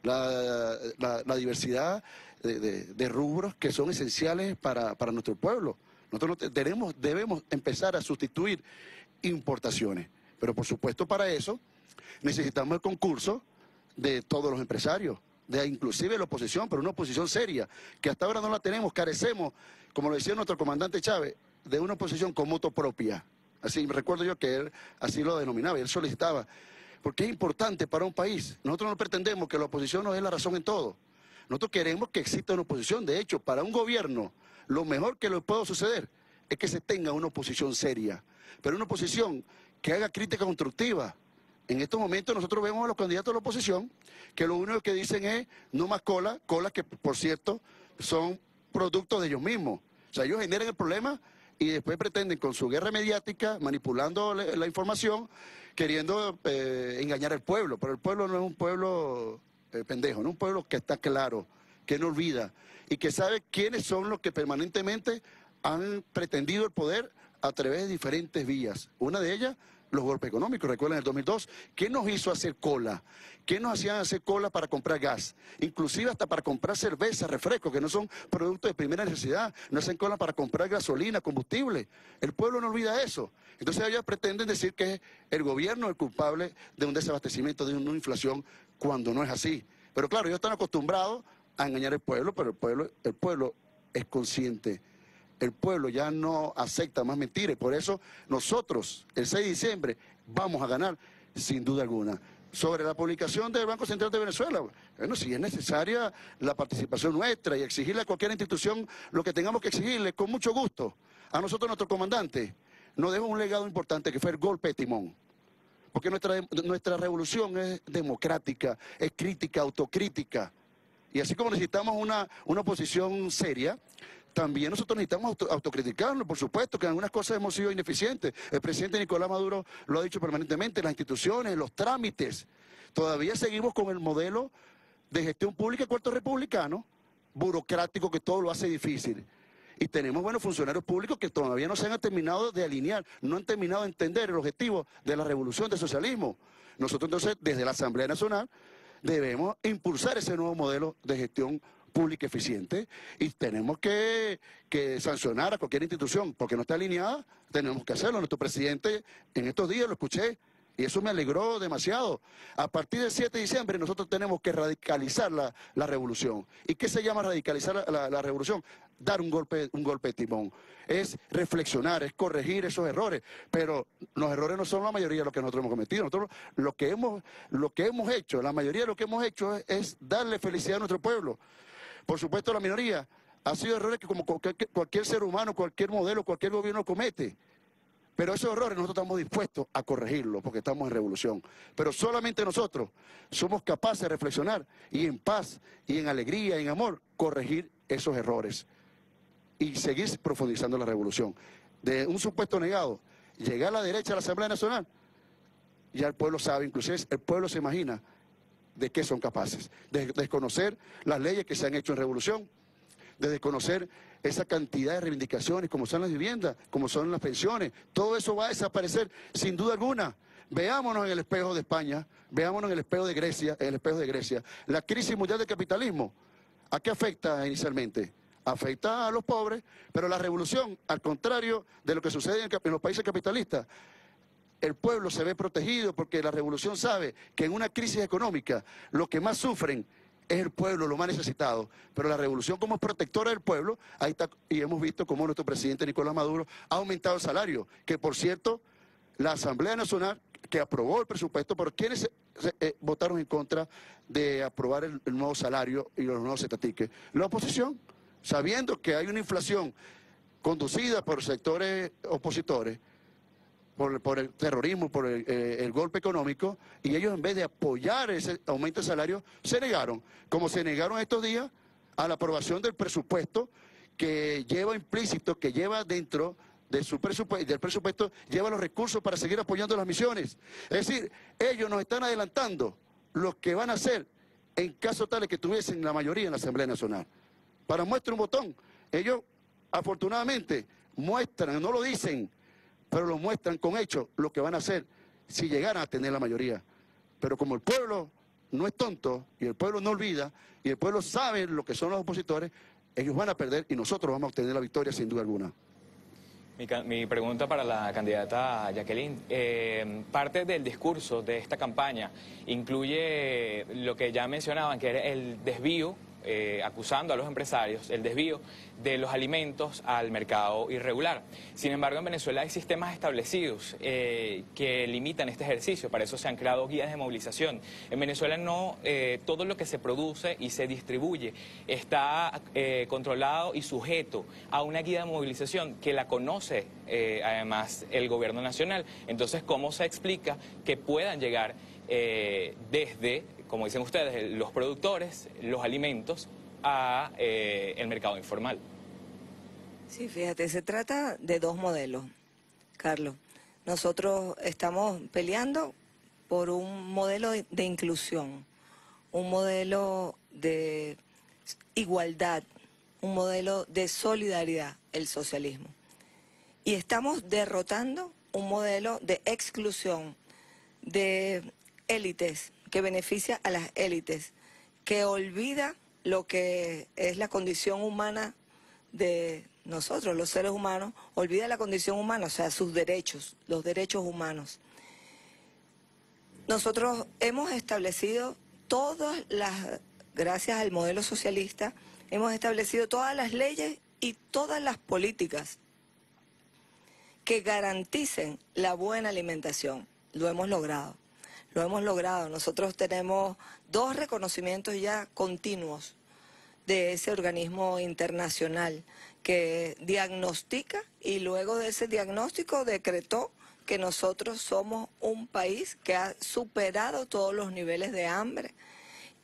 la, la, la diversidad de, de, de rubros que son esenciales para, para nuestro pueblo. Nosotros no te, tenemos, debemos empezar a sustituir importaciones, pero por supuesto para eso necesitamos el concurso de todos los empresarios, de inclusive la oposición, pero una oposición seria, que hasta ahora no la tenemos. Carecemos, como lo decía nuestro comandante Chávez, de una oposición con moto propia. Así recuerdo yo que él así lo denominaba, él solicitaba, porque es importante para un país. Nosotros no pretendemos que la oposición nos dé la razón en todo. Nosotros queremos que exista una oposición. De hecho, para un gobierno, lo mejor que le puede suceder es que se tenga una oposición seria, pero una oposición que haga crítica constructiva. En estos momentos nosotros vemos a los candidatos de la oposición que lo único que dicen es no más cola, colas que por cierto son productos de ellos mismos. O sea, ellos generan el problema y después pretenden con su guerra mediática, manipulando la información, queriendo eh, engañar al pueblo. Pero el pueblo no es un pueblo eh, pendejo, no es un pueblo que está claro, que no olvida y que sabe quiénes son los que permanentemente han pretendido el poder a través de diferentes vías. Una de ellas, los golpes económicos. Recuerden el dos mil dos, ¿qué nos hizo hacer cola? ¿Qué nos hacían hacer cola para comprar gas? Inclusive hasta para comprar cerveza, refrescos, que no son productos de primera necesidad. No hacen cola para comprar gasolina, combustible. El pueblo no olvida eso. Entonces ellos pretenden decir que es el gobierno el culpable de un desabastecimiento, de una inflación, cuando no es así. Pero claro, ellos están acostumbrados a engañar al pueblo, pero el pueblo, el pueblo es consciente. El pueblo ya no acepta más mentiras. Por eso nosotros, el seis de diciembre, vamos a ganar, sin duda alguna. Sobre la publicación del Banco Central de Venezuela, bueno, si es necesaria la participación nuestra y exigirle a cualquier institución lo que tengamos que exigirle, con mucho gusto. A nosotros, nuestro comandante, nos dejó un legado importante que fue el golpe de timón. Porque nuestra, nuestra revolución es democrática, es crítica, autocrítica. Y así como necesitamos una, una oposición seria, también nosotros necesitamos auto, autocriticarnos, por supuesto, que en algunas cosas hemos sido ineficientes. El presidente Nicolás Maduro lo ha dicho permanentemente, las instituciones, los trámites. Todavía seguimos con el modelo de gestión pública puertorripublicano, burocrático, que todo lo hace difícil. Y tenemos buenos funcionarios públicos que todavía no se han terminado de alinear, no han terminado de entender el objetivo de la revolución del socialismo. Nosotros entonces, desde la Asamblea Nacional, debemos impulsar ese nuevo modelo de gestión pública eficiente y tenemos que, que sancionar a cualquier institución porque no está alineada, tenemos que hacerlo. Nuestro presidente en estos días lo escuché y eso me alegró demasiado. A partir del siete de diciembre nosotros tenemos que radicalizar la, la revolución. ¿Y qué se llama radicalizar la, la, la revolución? Dar un golpe, un golpe de timón. Es reflexionar, es corregir esos errores. Pero los errores no son la mayoría de los que nosotros hemos cometido. Nosotros lo que hemos, lo que hemos hecho, la mayoría de lo que hemos hecho es, es darle felicidad a nuestro pueblo. Por supuesto, la minoría ha sido errores que como cualquier, cualquier ser humano, cualquier modelo, cualquier gobierno comete. Pero esos errores nosotros estamos dispuestos a corregirlos porque estamos en revolución. Pero solamente nosotros somos capaces de reflexionar y en paz, y en alegría, y en amor, corregir esos errores. Y seguir profundizando la revolución. De un supuesto negado, llegar a la derecha a la Asamblea Nacional, ya el pueblo sabe, inclusive el pueblo se imagina de qué son capaces. De desconocer las leyes que se han hecho en revolución, de desconocer esa cantidad de reivindicaciones, como son las viviendas, como son las pensiones. Todo eso va a desaparecer, sin duda alguna. Veámonos en el espejo de España, veámonos en el espejo de Grecia, en el espejo de Grecia. La crisis mundial del capitalismo, ¿a qué afecta inicialmente? Afecta a los pobres, pero la revolución, al contrario de lo que sucede en, en los países capitalistas, el pueblo se ve protegido porque la revolución sabe que en una crisis económica lo que más sufren es el pueblo, lo más necesitado. Pero la revolución como protectora del pueblo, ahí está, y hemos visto cómo nuestro presidente Nicolás Maduro ha aumentado el salario, que por cierto, la Asamblea Nacional, que aprobó el presupuesto, pero quienes se, se, eh, votaron en contra de aprobar el, el nuevo salario y los nuevos estatiques. La oposición, sabiendo que hay una inflación conducida por sectores opositores, Por, por el terrorismo, por el, eh, el golpe económico, y ellos en vez de apoyar ese aumento de salario, se negaron, como se negaron estos días a la aprobación del presupuesto que lleva implícito, que lleva dentro de su presupuesto, del presupuesto, lleva los recursos para seguir apoyando las misiones. Es decir, ellos nos están adelantando lo que van a hacer en caso tal de que tuviesen la mayoría en la Asamblea Nacional. Para muestra un botón, ellos afortunadamente muestran, no lo dicen, pero lo muestran con hechos lo que van a hacer si llegaran a tener la mayoría. Pero como el pueblo no es tonto, y el pueblo no olvida, y el pueblo sabe lo que son los opositores, ellos van a perder y nosotros vamos a obtener la victoria sin duda alguna. Mi, mi pregunta para la candidata Jacqueline, eh, parte del discurso de esta campaña incluye lo que ya mencionaban, que era el desvío, Eh, acusando a los empresarios el desvío de los alimentos al mercado irregular. Sin embargo, en Venezuela hay sistemas establecidos eh, que limitan este ejercicio. Para eso se han creado guías de movilización. En Venezuela no eh, todo lo que se produce y se distribuye está eh, controlado y sujeto a una guía de movilización que la conoce eh, además el gobierno nacional. Entonces, ¿cómo se explica que puedan llegar eh, desde, como dicen ustedes, los productores, los alimentos, a eh, el mercado informal? Sí, fíjate, se trata de dos modelos, Carlos. Nosotros estamos peleando por un modelo de, de inclusión, un modelo de igualdad, un modelo de solidaridad, el socialismo. Y estamos derrotando un modelo de exclusión de élites, que beneficia a las élites, que olvida lo que es la condición humana de nosotros, los seres humanos, olvida la condición humana, o sea, sus derechos, los derechos humanos. Nosotros hemos establecido todas las, gracias al modelo socialista, hemos establecido todas las leyes y todas las políticas que garanticen la buena alimentación. Lo hemos logrado, lo hemos logrado. Nosotros tenemos dos reconocimientos ya continuos de ese organismo internacional que diagnostica y luego de ese diagnóstico decretó que nosotros somos un país que ha superado todos los niveles de hambre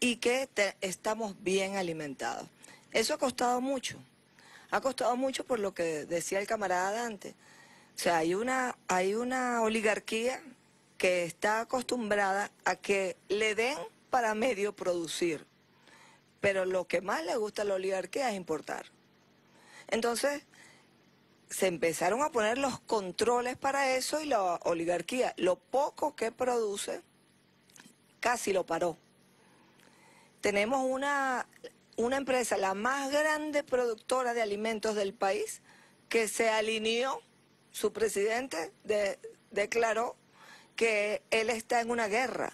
y que te, estamos bien alimentados. Eso ha costado mucho, ha costado mucho por lo que decía el camarada Dante. O sea, hay una, hay una oligarquía que está acostumbrada a que le den para medio producir, pero lo que más le gusta a la oligarquía es importar. Entonces, se empezaron a poner los controles para eso y la oligarquía, lo poco que produce, casi lo paró. Tenemos una, una empresa, la más grande productora de alimentos del país, que se alineó, su presidente de, declaró que él está en una guerra,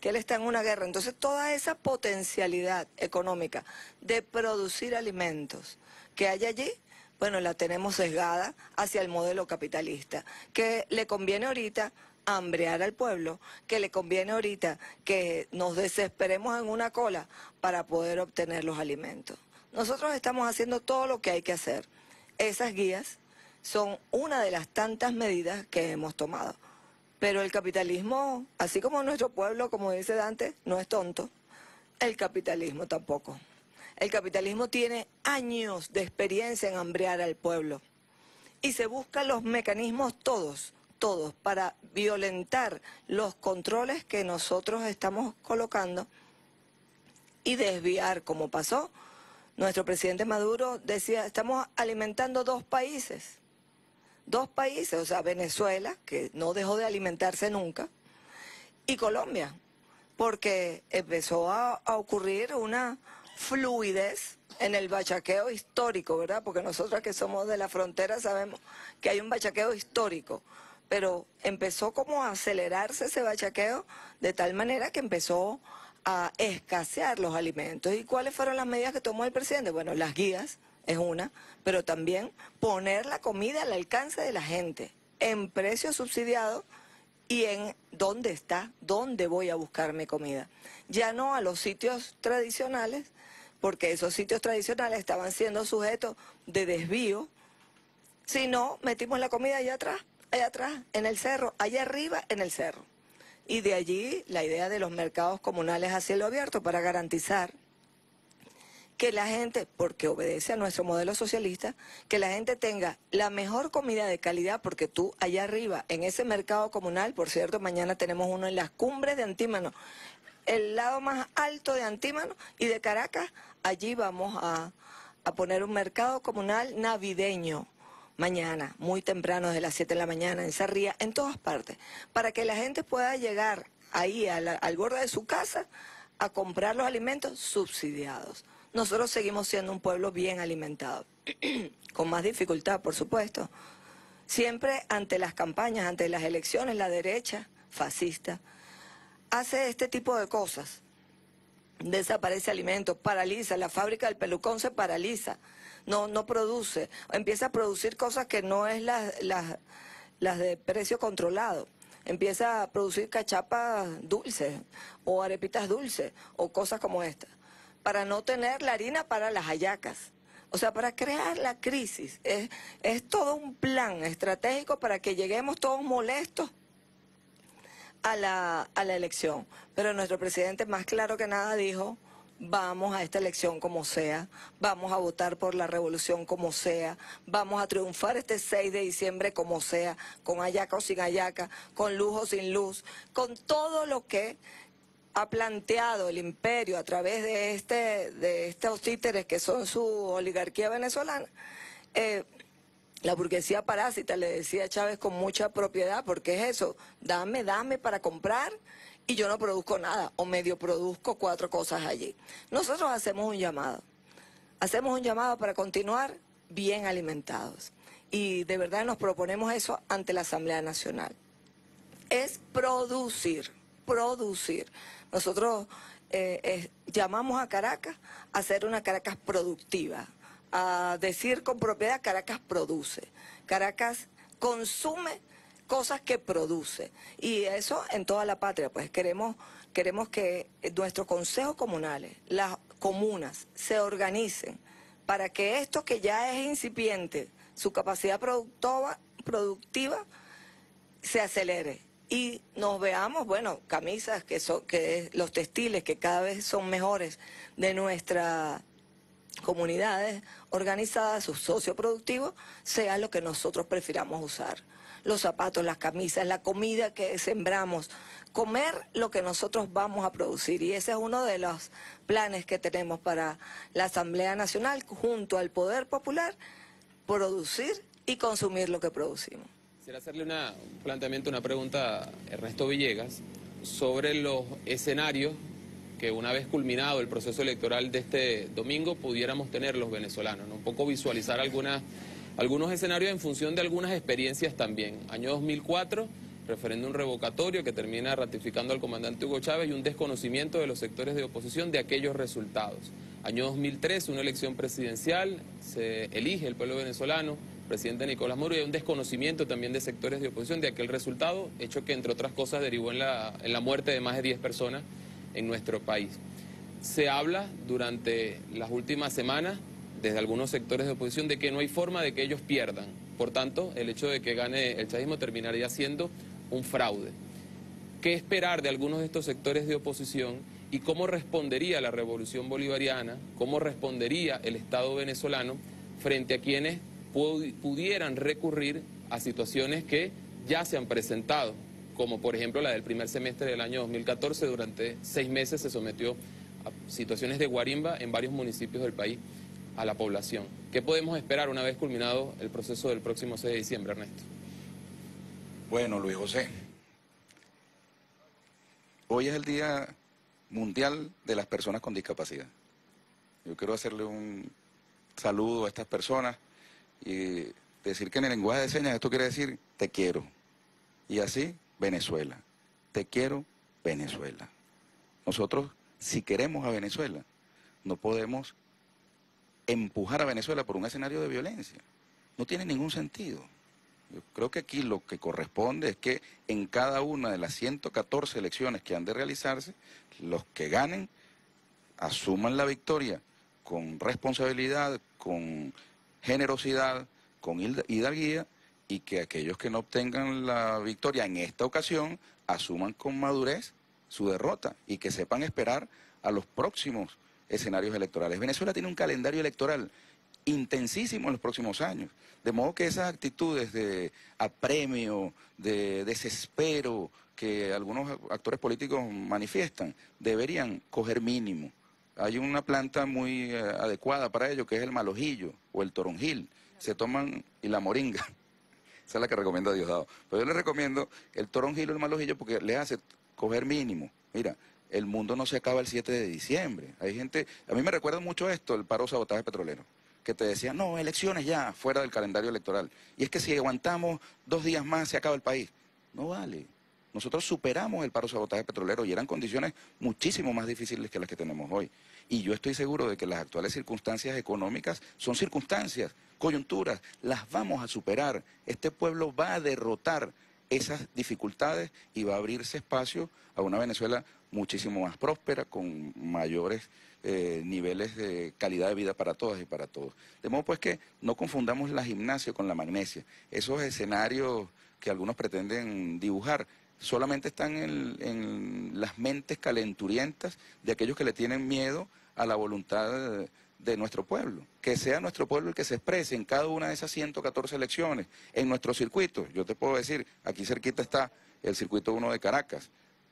que él está en una guerra. Entonces, toda esa potencialidad económica de producir alimentos que hay allí, bueno, la tenemos sesgada hacia el modelo capitalista, que le conviene ahorita hambrear al pueblo, que le conviene ahorita que nos desesperemos en una cola para poder obtener los alimentos. Nosotros estamos haciendo todo lo que hay que hacer. Esas guías son una de las tantas medidas que hemos tomado. Pero el capitalismo, así como nuestro pueblo, como dice Dante, no es tonto, el capitalismo tampoco. El capitalismo tiene años de experiencia en hambrear al pueblo y se buscan los mecanismos todos, todos, para violentar los controles que nosotros estamos colocando y desviar, como pasó. Nuestro presidente Maduro decía, estamos alimentando dos países, dos países, o sea, Venezuela, que no dejó de alimentarse nunca, y Colombia, porque empezó a, a ocurrir una fluidez en el bachaqueo histórico, ¿verdad? Porque nosotros que somos de la frontera sabemos que hay un bachaqueo histórico, pero empezó como a acelerarse ese bachaqueo de tal manera que empezó a escasear los alimentos. ¿Y cuáles fueron las medidas que tomó el presidente? Bueno, las guías es una, pero también poner la comida al alcance de la gente, en precio subsidiado y en dónde está, dónde voy a buscar mi comida. Ya no a los sitios tradicionales, porque esos sitios tradicionales estaban siendo sujetos de desvío, sino metimos la comida allá atrás, allá atrás, en el cerro, allá arriba en el cerro. Y de allí la idea de los mercados comunales a cielo abierto para garantizar que la gente, porque obedece a nuestro modelo socialista, que la gente tenga la mejor comida de calidad, porque tú allá arriba, en ese mercado comunal, por cierto, mañana tenemos uno en las cumbres de Antímano, el lado más alto de Antímano y de Caracas, allí vamos a, a poner un mercado comunal navideño, mañana, muy temprano, desde las siete de la mañana, en Sarría, en todas partes, para que la gente pueda llegar ahí, a la, al borde de su casa, a comprar los alimentos subsidiados. Nosotros seguimos siendo un pueblo bien alimentado, con más dificultad, por supuesto. Siempre ante las campañas, ante las elecciones, la derecha fascista hace este tipo de cosas. Desaparece alimentos, paraliza, la fábrica del pelucón se paraliza, no, no produce, empieza a producir cosas que no es las, las, las de precio controlado. Empieza a producir cachapas dulces o arepitas dulces o cosas como estas, para no tener la harina para las hallacas. O sea, para crear la crisis. Es, es todo un plan estratégico para que lleguemos todos molestos a la, a la elección. Pero nuestro presidente, más claro que nada, dijo, vamos a esta elección como sea, vamos a votar por la revolución como sea, vamos a triunfar este seis de diciembre como sea, con hallaca o sin hallaca, con luz o sin luz, con todo lo que ha planteado el imperio a través de este de estos títeres que son su oligarquía venezolana. Eh, La burguesía parásita, le decía Chávez con mucha propiedad, porque es eso, dame, dame para comprar y yo no produzco nada, o medio produzco cuatro cosas allí. Nosotros hacemos un llamado, hacemos un llamado para continuar bien alimentados y de verdad nos proponemos eso ante la Asamblea Nacional. Es producir, producir. Nosotros eh, eh, llamamos a Caracas a ser una Caracas productiva. A decir con propiedad, Caracas produce, Caracas consume cosas que produce, y eso en toda la patria. Pues queremos, queremos que nuestros consejos comunales, las comunas, se organicen para que esto que ya es incipiente, su capacidad productiva, productiva se acelere. Y nos veamos, bueno, camisas, que son, que los textiles que cada vez son mejores de nuestra comunidades organizadas, sus socios productivos, sea lo que nosotros prefiramos usar. Los zapatos, las camisas, la comida que sembramos, comer lo que nosotros vamos a producir. Y ese es uno de los planes que tenemos para la Asamblea Nacional, junto al Poder Popular, producir y consumir lo que producimos. Quisiera hacerle una, un planteamiento, una pregunta a Ernesto Villegas sobre los escenarios que una vez culminado el proceso electoral de este domingo pudiéramos tener los venezolanos, ¿no? Un poco visualizar algunas, algunos escenarios en función de algunas experiencias también. Año dos mil cuatro, referéndum revocatorio que termina ratificando al comandante Hugo Chávez y un desconocimiento de los sectores de oposición de aquellos resultados. Año dos mil tres, una elección presidencial, se elige el pueblo venezolano, presidente Nicolás Maduro, y hay un desconocimiento también de sectores de oposición de aquel resultado, hecho que entre otras cosas derivó en la, en la muerte de más de diez personas en nuestro país. Se habla durante las últimas semanas, desde algunos sectores de oposición, de que no hay forma de que ellos pierdan. Por tanto, el hecho de que gane el chavismo terminaría siendo un fraude. ¿Qué esperar de algunos de estos sectores de oposición y cómo respondería la Revolución Bolivariana, cómo respondería el Estado venezolano frente a quienes pudieran recurrir a situaciones que ya se han presentado, como por ejemplo la del primer semestre del año dos mil catorce, durante seis meses se sometió a situaciones de guarimba en varios municipios del país a la población? ¿Qué podemos esperar una vez culminado el proceso del próximo seis de diciembre, Ernesto? Bueno, Luis José, hoy es el Día Mundial de las Personas con Discapacidad. Yo quiero hacerle un saludo a estas personas y decir que en el lenguaje de señas esto quiere decir te quiero. Y así, Venezuela. Te quiero, Venezuela. Nosotros, si queremos a Venezuela, no podemos empujar a Venezuela por un escenario de violencia. No tiene ningún sentido. Yo creo que aquí lo que corresponde es que en cada una de las ciento catorce elecciones que han de realizarse, los que ganen asuman la victoria con responsabilidad, con generosidad, con hidalguía, y que aquellos que no obtengan la victoria en esta ocasión asuman con madurez su derrota y que sepan esperar a los próximos escenarios electorales. Venezuela tiene un calendario electoral intensísimo en los próximos años, de modo que esas actitudes de apremio, de desespero que algunos actores políticos manifiestan, deberían coger mínimo. Hay una planta muy eh, adecuada para ello, que es el malojillo o el toronjil. Se toman, y la moringa. Esa es la que recomienda Diosdado. Pero yo le recomiendo el toronjil o el malojillo porque le hace coger mínimo. Mira, el mundo no se acaba el siete de diciembre. Hay gente... A mí me recuerda mucho esto, el paro sabotaje petrolero, que te decía, no, elecciones ya, fuera del calendario electoral. Y es que si aguantamos dos días más se acaba el país. No vale. Nosotros superamos el paro sabotaje petrolero y eran condiciones muchísimo más difíciles que las que tenemos hoy. Y yo estoy seguro de que las actuales circunstancias económicas son circunstancias, coyunturas, las vamos a superar. Este pueblo va a derrotar esas dificultades y va a abrirse espacio a una Venezuela muchísimo más próspera, con mayores eh, niveles de calidad de vida para todas y para todos. De modo pues que no confundamos la gimnasia con la magnesia. Esos escenarios que algunos pretenden dibujar solamente están en, en las mentes calenturientas de aquellos que le tienen miedo a la voluntad de nuestro pueblo, que sea nuestro pueblo el que se exprese en cada una de esas ciento catorce elecciones, en nuestro circuito. Yo te puedo decir, aquí cerquita está el circuito uno de Caracas,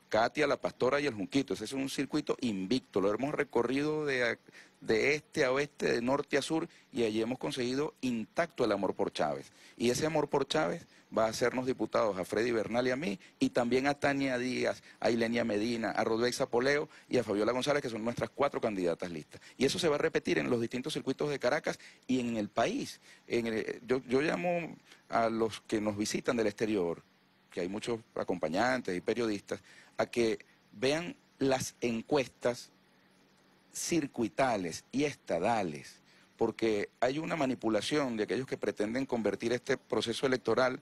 Katia, La Pastora y El Junquito. Ese es un circuito invicto, lo hemos recorrido de, de este a oeste, de norte a sur, y allí hemos conseguido intacto el amor por Chávez. Y ese amor por Chávez va a hacernos diputados a Freddy Bernal y a mí, y también a Tania Díaz, a Ilenia Medina, a Rodríguez Zapoleo y a Fabiola González, que son nuestras cuatro candidatas listas. Y eso se va a repetir en los distintos circuitos de Caracas y en el país. En el, yo, yo llamo a los que nos visitan del exterior, que hay muchos acompañantes y periodistas, a que vean las encuestas circuitales y estadales, porque hay una manipulación de aquellos que pretenden convertir este proceso electoral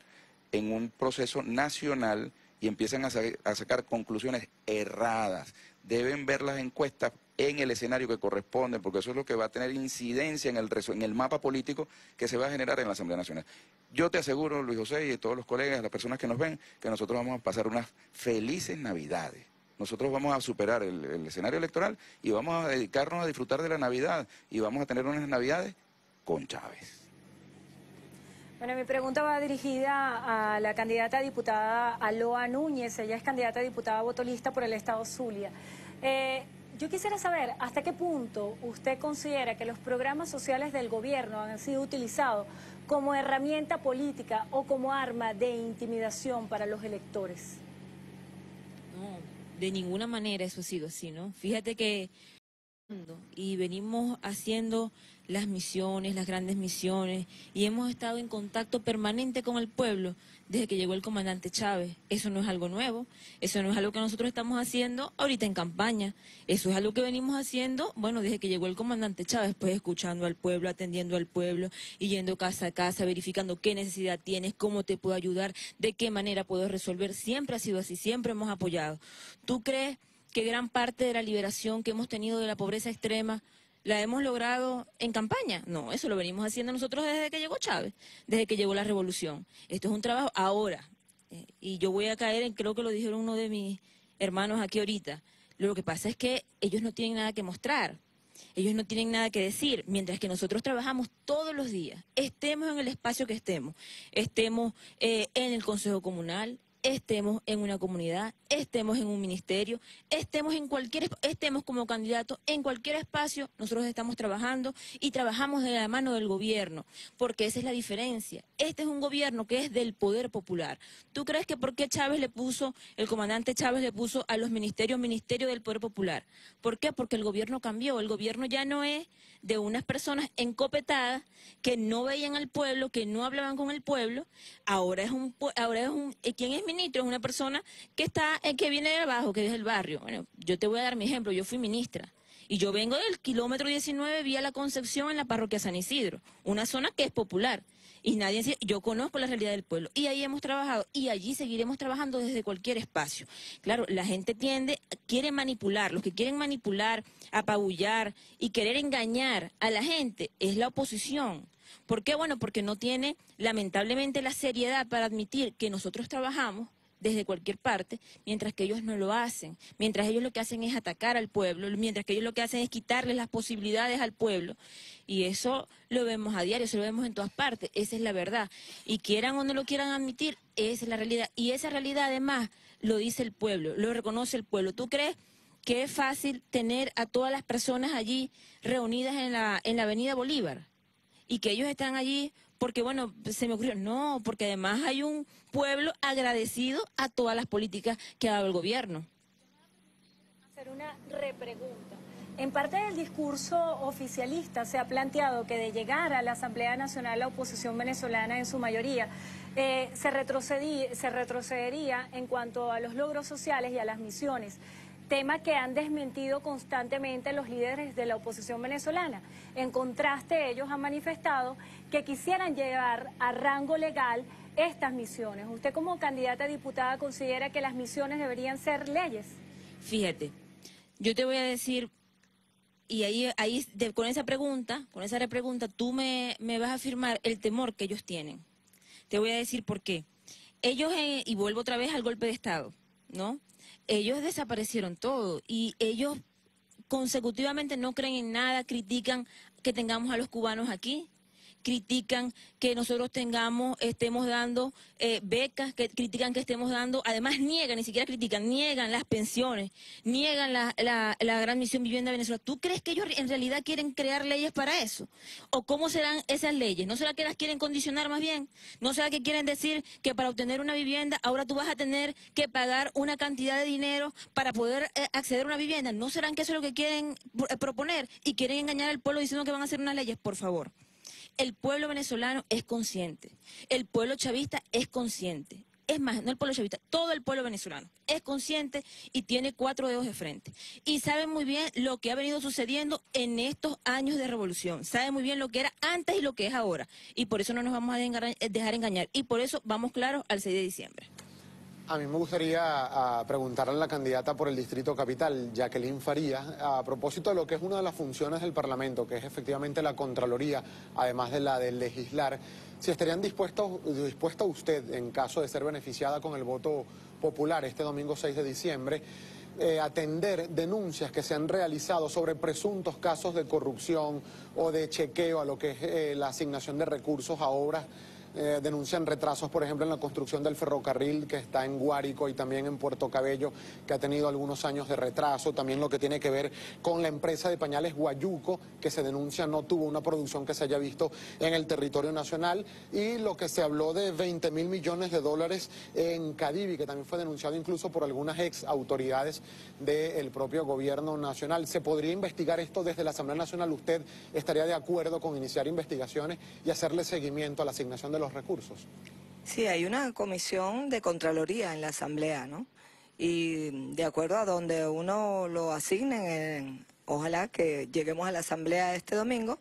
en un proceso nacional y empiezan a, sa a sacar conclusiones erradas. Deben ver las encuestas en el escenario que corresponde, porque eso es lo que va a tener incidencia en el, en el mapa político que se va a generar en la Asamblea Nacional. Yo te aseguro, Luis José, y todos los colegas, las personas que nos ven, que nosotros vamos a pasar unas felices Navidades. Nosotros vamos a superar el, el escenario electoral y vamos a dedicarnos a disfrutar de la Navidad, y vamos a tener unas Navidades con Chávez. Bueno, mi pregunta va dirigida a la candidata a diputada Aloha Núñez. Ella es candidata a diputada botolista por el Estado Zulia. Eh, Yo quisiera saber hasta qué punto usted considera que los programas sociales del gobierno han sido utilizados como herramienta política o como arma de intimidación para los electores. No, de ninguna manera eso ha sido así, ¿no? Fíjate que... y venimos haciendo las misiones, las grandes misiones, y hemos estado en contacto permanente con el pueblo desde que llegó el comandante Chávez. Eso no es algo nuevo, eso no es algo que nosotros estamos haciendo ahorita en campaña, eso es algo que venimos haciendo, bueno, desde que llegó el comandante Chávez, pues escuchando al pueblo, atendiendo al pueblo, y yendo casa a casa, verificando qué necesidad tienes, cómo te puedo ayudar, de qué manera puedo resolver. Siempre ha sido así, siempre hemos apoyado. ¿Tú crees que gran parte de la liberación que hemos tenido de la pobreza extrema la hemos logrado en campaña? No, eso lo venimos haciendo nosotros desde que llegó Chávez, desde que llegó la revolución. Esto es un trabajo ahora, eh, y yo voy a caer en, creo que lo dijeron uno de mis hermanos aquí ahorita, lo que pasa es que ellos no tienen nada que mostrar, ellos no tienen nada que decir, mientras que nosotros trabajamos todos los días, estemos en el espacio que estemos, estemos eh, en el Consejo Comunal, estemos en una comunidad, estemos en un ministerio, estemos en cualquier, estemos como candidatos en cualquier espacio, nosotros estamos trabajando y trabajamos de la mano del gobierno, porque esa es la diferencia. Este es un gobierno que es del poder popular. ¿Tú crees que por qué Chávez le puso, el comandante Chávez le puso a los ministerios Ministerio del Poder Popular? ¿Por qué? Porque el gobierno cambió, el gobierno ya no es de unas personas encopetadas que no veían al pueblo, que no hablaban con el pueblo. Ahora es un, ahora es un, ¿quién es ministro? Es una persona que está, que viene de abajo, que es el barrio. Bueno, yo te voy a dar mi ejemplo, yo fui ministra y yo vengo del kilómetro diecinueve vía La Concepción en la parroquia San Isidro, una zona que es popular y nadie, yo conozco la realidad del pueblo y ahí hemos trabajado y allí seguiremos trabajando desde cualquier espacio. Claro, la gente tiende, quiere manipular, los que quieren manipular, apabullar y querer engañar a la gente es la oposición. ¿Por qué? Bueno, porque no tiene, lamentablemente, la seriedad para admitir que nosotros trabajamos desde cualquier parte, mientras que ellos no lo hacen, mientras ellos lo que hacen es atacar al pueblo, mientras que ellos lo que hacen es quitarles las posibilidades al pueblo. Y eso lo vemos a diario, eso lo vemos en todas partes, esa es la verdad. Y quieran o no lo quieran admitir, esa es la realidad. Y esa realidad, además, lo dice el pueblo, lo reconoce el pueblo. ¿Tú crees que es fácil tener a todas las personas allí reunidas en la, en la Avenida Bolívar? Y que ellos están allí porque, bueno, se me ocurrió, no, porque además hay un pueblo agradecido a todas las políticas que ha dado el gobierno. Hacer una repregunta. En parte del discurso oficialista se ha planteado que de llegar a la Asamblea Nacional la oposición venezolana en su mayoría eh, se, retrocedí, se retrocedería en cuanto a los logros sociales y a las misiones. Tema que han desmentido constantemente los líderes de la oposición venezolana. En contraste, ellos han manifestado que quisieran llevar a rango legal estas misiones. ¿Usted como candidata a diputada considera que las misiones deberían ser leyes? Fíjate, yo te voy a decir, y ahí, ahí de, con esa pregunta, con esa repregunta, tú me, me vas a afirmar el temor que ellos tienen. Te voy a decir por qué. Ellos, eh, y vuelvo otra vez al golpe de Estado, ¿no? Ellos desaparecieron todo y ellos consecutivamente no creen en nada, critican que tengamos a los cubanos aquí, critican que nosotros tengamos, estemos dando eh, becas, que critican que estemos dando, además niegan, ni siquiera critican, niegan las pensiones, niegan la, la, la gran misión Vivienda de Venezuela. ¿Tú crees que ellos en realidad quieren crear leyes para eso? ¿O cómo serán esas leyes? ¿No será que las quieren condicionar más bien? ¿No será que quieren decir que para obtener una vivienda ahora tú vas a tener que pagar una cantidad de dinero para poder eh, acceder a una vivienda? ¿No serán que eso es lo que quieren eh, proponer? Y quieren engañar al pueblo diciendo que van a hacer unas leyes, por favor. El pueblo venezolano es consciente, el pueblo chavista es consciente, es más, no el pueblo chavista, todo el pueblo venezolano es consciente y tiene cuatro dedos de frente. Y sabe muy bien lo que ha venido sucediendo en estos años de revolución, sabe muy bien lo que era antes y lo que es ahora. Y por eso no nos vamos a dejar engañar y por eso vamos claros al seis de diciembre. A mí me gustaría a, preguntarle a la candidata por el Distrito Capital, Jacqueline Farías, a propósito de lo que es una de las funciones del Parlamento, que es efectivamente la Contraloría, además de la de legislar, si estarían dispuestos, dispuesta usted, en caso de ser beneficiada con el voto popular este domingo seis de diciembre, eh, atender denuncias que se han realizado sobre presuntos casos de corrupción o de chequeo a lo que es eh, la asignación de recursos a obras. Eh, denuncian retrasos, por ejemplo, en la construcción del ferrocarril que está en Guárico y también en Puerto Cabello, que ha tenido algunos años de retraso. También lo que tiene que ver con la empresa de pañales Guayuco, que se denuncia no tuvo una producción que se haya visto en el territorio nacional. Y lo que se habló de veinte mil millones de dólares en Cadivi, que también fue denunciado incluso por algunas ex autoridades del propio gobierno nacional. ¿Se podría investigar esto desde la Asamblea Nacional? ¿Usted estaría de acuerdo con iniciar investigaciones y hacerle seguimiento a la asignación de los recursos? Sí, hay una comisión de Contraloría en la Asamblea, ¿no? Y de acuerdo a donde uno lo asignen, en, ojalá que lleguemos a la Asamblea este domingo,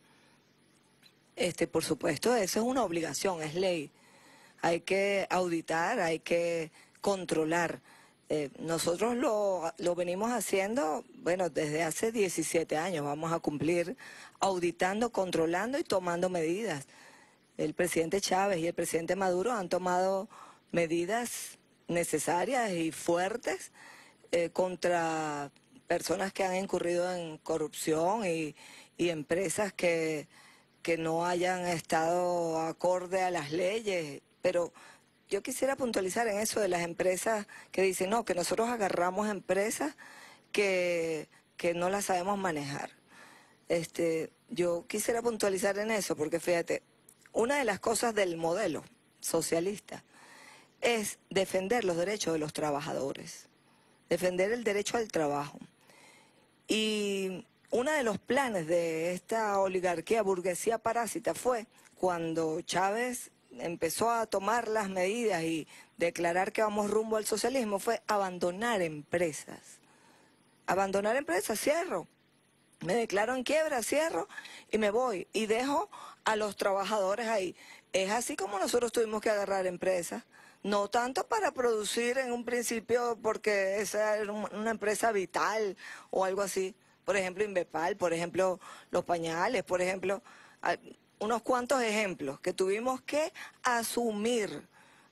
este, por supuesto, eso es una obligación, es ley. Hay que auditar, hay que controlar. Eh, nosotros lo, lo venimos haciendo, bueno, desde hace diecisiete años, vamos a cumplir auditando, controlando y tomando medidas. El presidente Chávez y el presidente Maduro han tomado medidas necesarias y fuertes eh, contra personas que han incurrido en corrupción y, y empresas que, que no hayan estado acorde a las leyes. Pero yo quisiera puntualizar en eso de las empresas que dicen, no, que nosotros agarramos empresas que, que no las sabemos manejar. Este, yo quisiera puntualizar en eso porque, fíjate, una de las cosas del modelo socialista es defender los derechos de los trabajadores, defender el derecho al trabajo. Y uno de los planes de esta oligarquía, burguesía parásita, fue cuando Chávez empezó a tomar las medidas y declarar que vamos rumbo al socialismo, fue abandonar empresas. Abandonar empresas, cierro. Me declaro en quiebra, cierro y me voy y dejo a los trabajadores ahí. Es así como nosotros tuvimos que agarrar empresas, no tanto para producir en un principio porque esa era una empresa vital o algo así. Por ejemplo, Invepal, por ejemplo, los pañales, por ejemplo, unos cuantos ejemplos que tuvimos que asumir,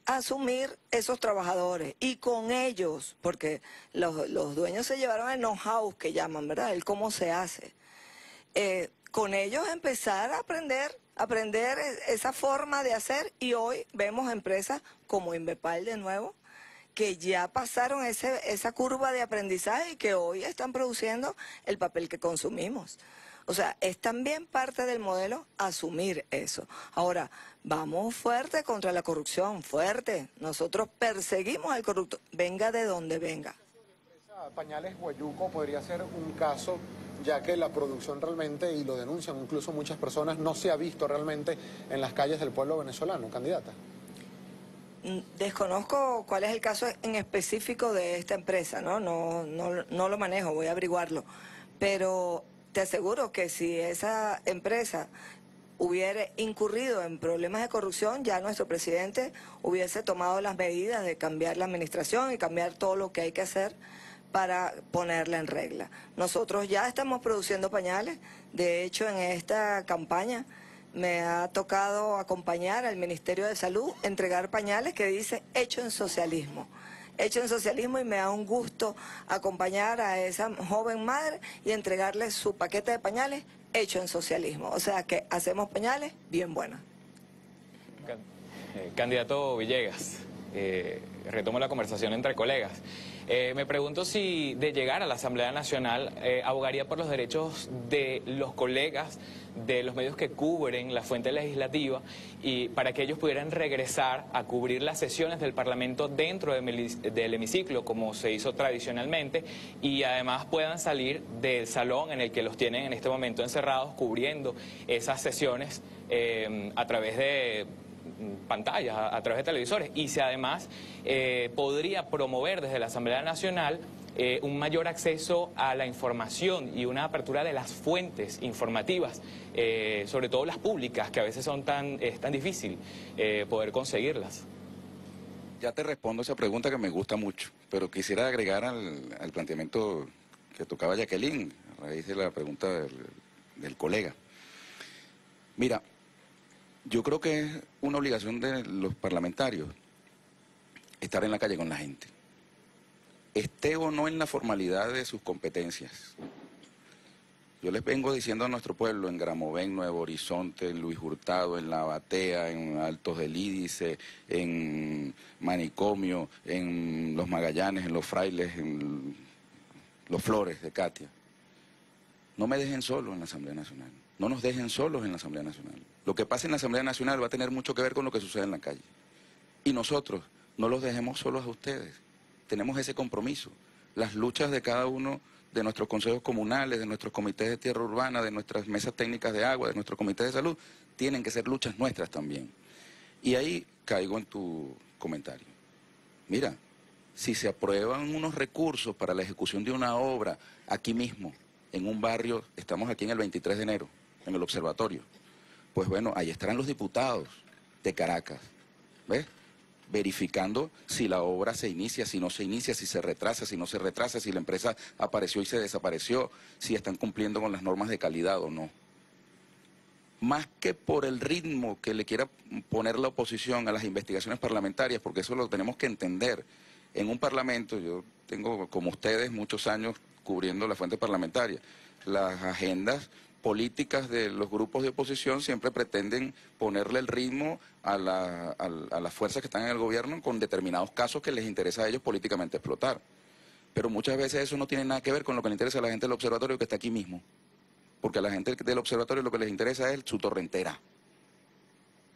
asumir esos trabajadores y con ellos, porque los, los dueños se llevaron el know-how que llaman, ¿verdad? El cómo se hace. Eh, con ellos empezar a aprender, aprender esa forma de hacer y hoy vemos empresas como Invepal de nuevo, que ya pasaron ese, esa curva de aprendizaje y que hoy están produciendo el papel que consumimos. O sea, es también parte del modelo asumir eso. Ahora, vamos fuerte contra la corrupción, fuerte. Nosotros perseguimos al corrupto, venga de donde venga. Pañales Guayuco podría ser un caso, ya que la producción realmente, y lo denuncian incluso muchas personas, no se ha visto realmente en las calles del pueblo venezolano, candidata. Desconozco cuál es el caso en específico de esta empresa, ¿no? No, no, no lo manejo, voy a averiguarlo. Pero te aseguro que si esa empresa hubiera incurrido en problemas de corrupción, ya nuestro presidente hubiese tomado las medidas de cambiar la administración y cambiar todo lo que hay que hacer para ponerla en regla. Nosotros ya estamos produciendo pañales, de hecho en esta campaña me ha tocado acompañar al Ministerio de Salud, entregar pañales que dice hecho en socialismo. hecho en socialismo, y me da un gusto acompañar a esa joven madre y entregarle su paquete de pañales hecho en socialismo. O sea que hacemos pañales bien buenos. Candidato Villegas, eh, retomo la conversación entre colegas. Eh, me pregunto si de llegar a la Asamblea Nacional eh, abogaría por los derechos de los colegas de los medios que cubren la fuente legislativa, y para que ellos pudieran regresar a cubrir las sesiones del Parlamento dentro de, del hemiciclo, como se hizo tradicionalmente, y además puedan salir del salón en el que los tienen en este momento encerrados, cubriendo esas sesiones eh, a través de pantallas, a, a través de televisores, y si además eh, podría promover desde la Asamblea Nacional eh, un mayor acceso a la información y una apertura de las fuentes informativas, eh, sobre todo las públicas, que a veces son tan, es tan difícil eh, poder conseguirlas. Ya te respondo esa pregunta que me gusta mucho, pero quisiera agregar al, al planteamiento que tocaba Jacqueline, a raíz de la pregunta del, del colega. Mira, yo creo que es una obligación de los parlamentarios estar en la calle con la gente, esté o no en la formalidad de sus competencias. Yo les vengo diciendo a nuestro pueblo en Gramovén, Nuevo Horizonte, en Luis Hurtado, en La Batea, en Altos del Ídice, en Manicomio, en Los Magallanes, en Los Frailes, en Los Flores de Catia. No me dejen solo en la Asamblea Nacional. No nos dejen solos en la Asamblea Nacional. Lo que pasa en la Asamblea Nacional va a tener mucho que ver con lo que sucede en la calle. Y nosotros no los dejemos solos a ustedes. Tenemos ese compromiso. Las luchas de cada uno de nuestros consejos comunales, de nuestros comités de tierra urbana, de nuestras mesas técnicas de agua, de nuestros comités de salud, tienen que ser luchas nuestras también. Y ahí caigo en tu comentario. Mira, si se aprueban unos recursos para la ejecución de una obra aquí mismo, en un barrio, estamos aquí en el veintitrés de enero. En el observatorio, pues bueno, ahí estarán los diputados de Caracas, ¿ves? Verificando si la obra se inicia, si no se inicia, si se retrasa, si no se retrasa, si la empresa apareció y se desapareció, si están cumpliendo con las normas de calidad o no. Más que por el ritmo que le quiera poner la oposición a las investigaciones parlamentarias, porque eso lo tenemos que entender. En un parlamento, yo tengo como ustedes muchos años cubriendo la fuente parlamentaria, las agendas políticas de los grupos de oposición siempre pretenden ponerle el ritmo a, la, a, a las fuerzas que están en el gobierno con determinados casos que les interesa a ellos políticamente explotar. Pero muchas veces eso no tiene nada que ver con lo que le interesa a la gente del observatorio que está aquí mismo. Porque a la gente del observatorio lo que les interesa es su torrentera.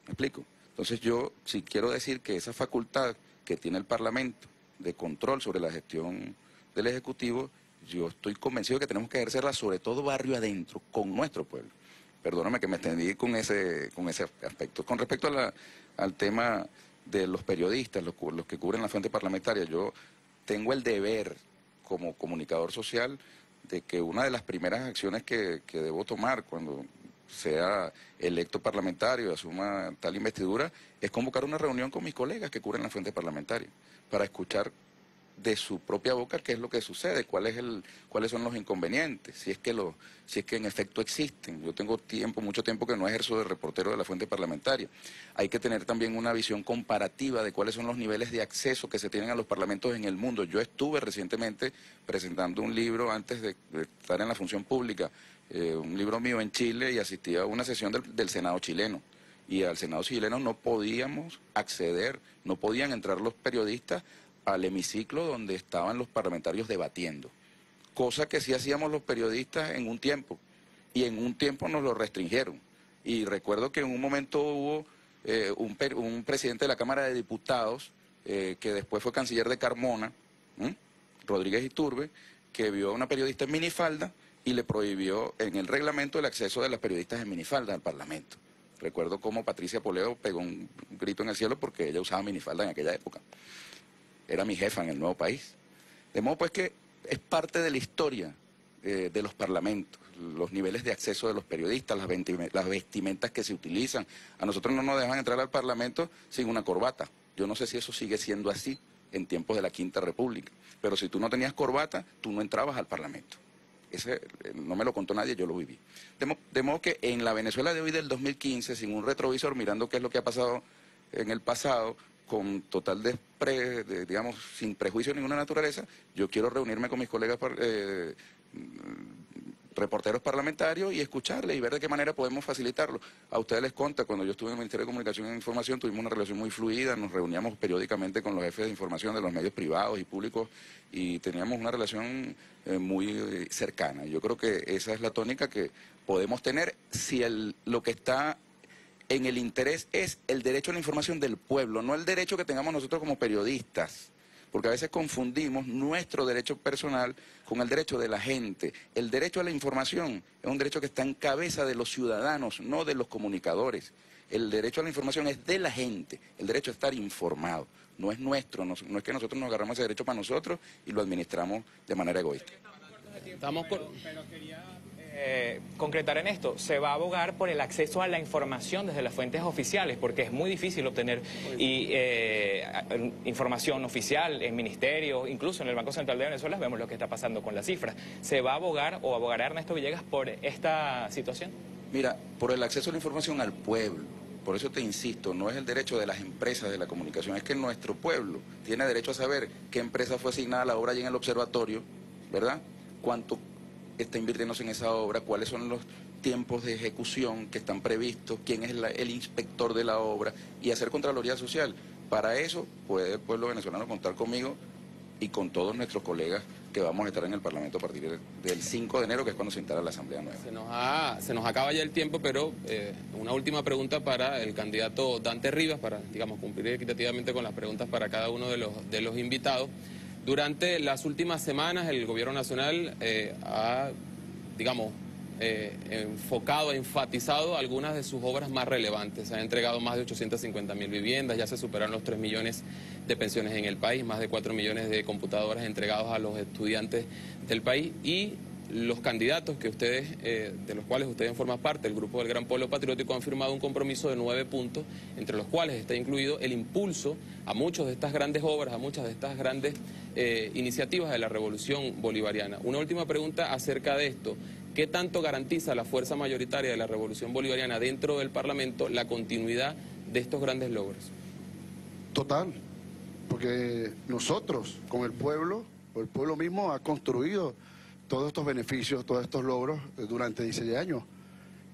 ¿Me explico? Entonces yo sí quiero decir que esa facultad que tiene el Parlamento de control sobre la gestión del Ejecutivo, yo estoy convencido que tenemos que ejercerla, sobre todo barrio adentro, con nuestro pueblo. Perdóname que me extendí con ese, con ese aspecto. Con respecto a la, al tema de los periodistas, los, los que cubren la fuente parlamentaria, yo tengo el deber, como comunicador social, de que una de las primeras acciones que, que debo tomar cuando sea electo parlamentario y asuma tal investidura, es convocar una reunión con mis colegas que cubren la fuente parlamentaria, para escuchar de su propia boca qué es lo que sucede, cuál es el, cuáles son los inconvenientes, si es que lo, si es que en efecto existen. Yo tengo tiempo, mucho tiempo que no ejerzo de reportero de la fuente parlamentaria. Hay que tener también una visión comparativa de cuáles son los niveles de acceso que se tienen a los parlamentos en el mundo. Yo estuve recientemente presentando un libro antes de estar en la función pública, eh, un libro mío en Chile, y asistí a una sesión del, del Senado chileno. Y al Senado chileno no podíamos acceder, no podían entrar los periodistas al hemiciclo donde estaban los parlamentarios debatiendo, cosa que sí hacíamos los periodistas en un tiempo, y en un tiempo nos lo restringieron. Y recuerdo que en un momento hubo eh, un, un presidente de la Cámara de Diputados, eh, que después fue canciller de Carmona, ¿eh? Rodríguez Iturbe, que vio a una periodista en minifalda y le prohibió en el reglamento el acceso de las periodistas en minifalda al Parlamento. Recuerdo cómo Patricia Poleo pegó un grito en el cielo porque ella usaba minifalda en aquella época. Era mi jefa en el Nuevo País. De modo pues que es parte de la historia eh, de los parlamentos, los niveles de acceso de los periodistas, las, las vestimentas que se utilizan. A nosotros no nos dejan entrar al Parlamento sin una corbata. Yo no sé si eso sigue siendo así en tiempos de la Quinta República, pero si tú no tenías corbata, tú no entrabas al Parlamento. Ese no me lo contó nadie, yo lo viví. De, mo de modo que en la Venezuela de hoy del dos mil quince, sin un retrovisor, mirando qué es lo que ha pasado en el pasado, con total de, pre, de digamos, sin prejuicio de ninguna naturaleza, yo quiero reunirme con mis colegas eh, reporteros parlamentarios y escucharles y ver de qué manera podemos facilitarlo. A ustedes les conta, cuando yo estuve en el Ministerio de Comunicación e Información tuvimos una relación muy fluida, nos reuníamos periódicamente con los jefes de información de los medios privados y públicos y teníamos una relación eh, muy cercana. Yo creo que esa es la tónica que podemos tener si el, lo que está en el interés es el derecho a la información del pueblo, no el derecho que tengamos nosotros como periodistas. Porque a veces confundimos nuestro derecho personal con el derecho de la gente. El derecho a la información es un derecho que está en cabeza de los ciudadanos, no de los comunicadores. El derecho a la información es de la gente, el derecho a estar informado. No es nuestro, no, no es que nosotros nos agarramos ese derecho para nosotros y lo administramos de manera egoísta. Estamos por... pero quería eh, concretar en esto, se va a abogar por el acceso a la información desde las fuentes oficiales, porque es muy difícil obtener y, eh, información oficial en ministerios, incluso en el Banco Central de Venezuela, vemos lo que está pasando con las cifras. ¿Se va a abogar o abogará Ernesto Villegas por esta situación? Mira, por el acceso a la información al pueblo. Por eso te insisto, no es el derecho de las empresas de la comunicación, es que nuestro pueblo tiene derecho a saber qué empresa fue asignada a la obra allí en el observatorio, ¿verdad? Cuánto está invirtiéndose en esa obra, cuáles son los tiempos de ejecución que están previstos, quién es la, el inspector de la obra y hacer Contraloría Social. Para eso puede el pueblo venezolano contar conmigo y con todos nuestros colegas que vamos a estar en el Parlamento a partir del, del cinco de enero, que es cuando se instala la Asamblea Nueva. Se nos, ha, se nos acaba ya el tiempo, pero eh, una última pregunta para el candidato Dante Rivas, para, digamos, cumplir equitativamente con las preguntas para cada uno de los, de los invitados. Durante las últimas semanas el gobierno nacional eh, ha, digamos, eh, enfocado, enfatizado algunas de sus obras más relevantes. Se han entregado más de ochocientas cincuenta mil viviendas, ya se superaron los tres millones de pensiones en el país, más de cuatro millones de computadoras entregados a los estudiantes del país y los candidatos que ustedes, eh, de los cuales ustedes forman parte, el grupo del Gran Polo Patriótico, han firmado un compromiso de nueve puntos, entre los cuales está incluido el impulso a muchas de estas grandes obras, a muchas de estas grandes eh, iniciativas de la Revolución Bolivariana. Una última pregunta acerca de esto. ¿Qué tanto garantiza la fuerza mayoritaria de la Revolución Bolivariana dentro del Parlamento la continuidad de estos grandes logros? Total, porque nosotros, con el pueblo, el pueblo mismo ha construido todos estos beneficios, todos estos logros durante dieciséis años.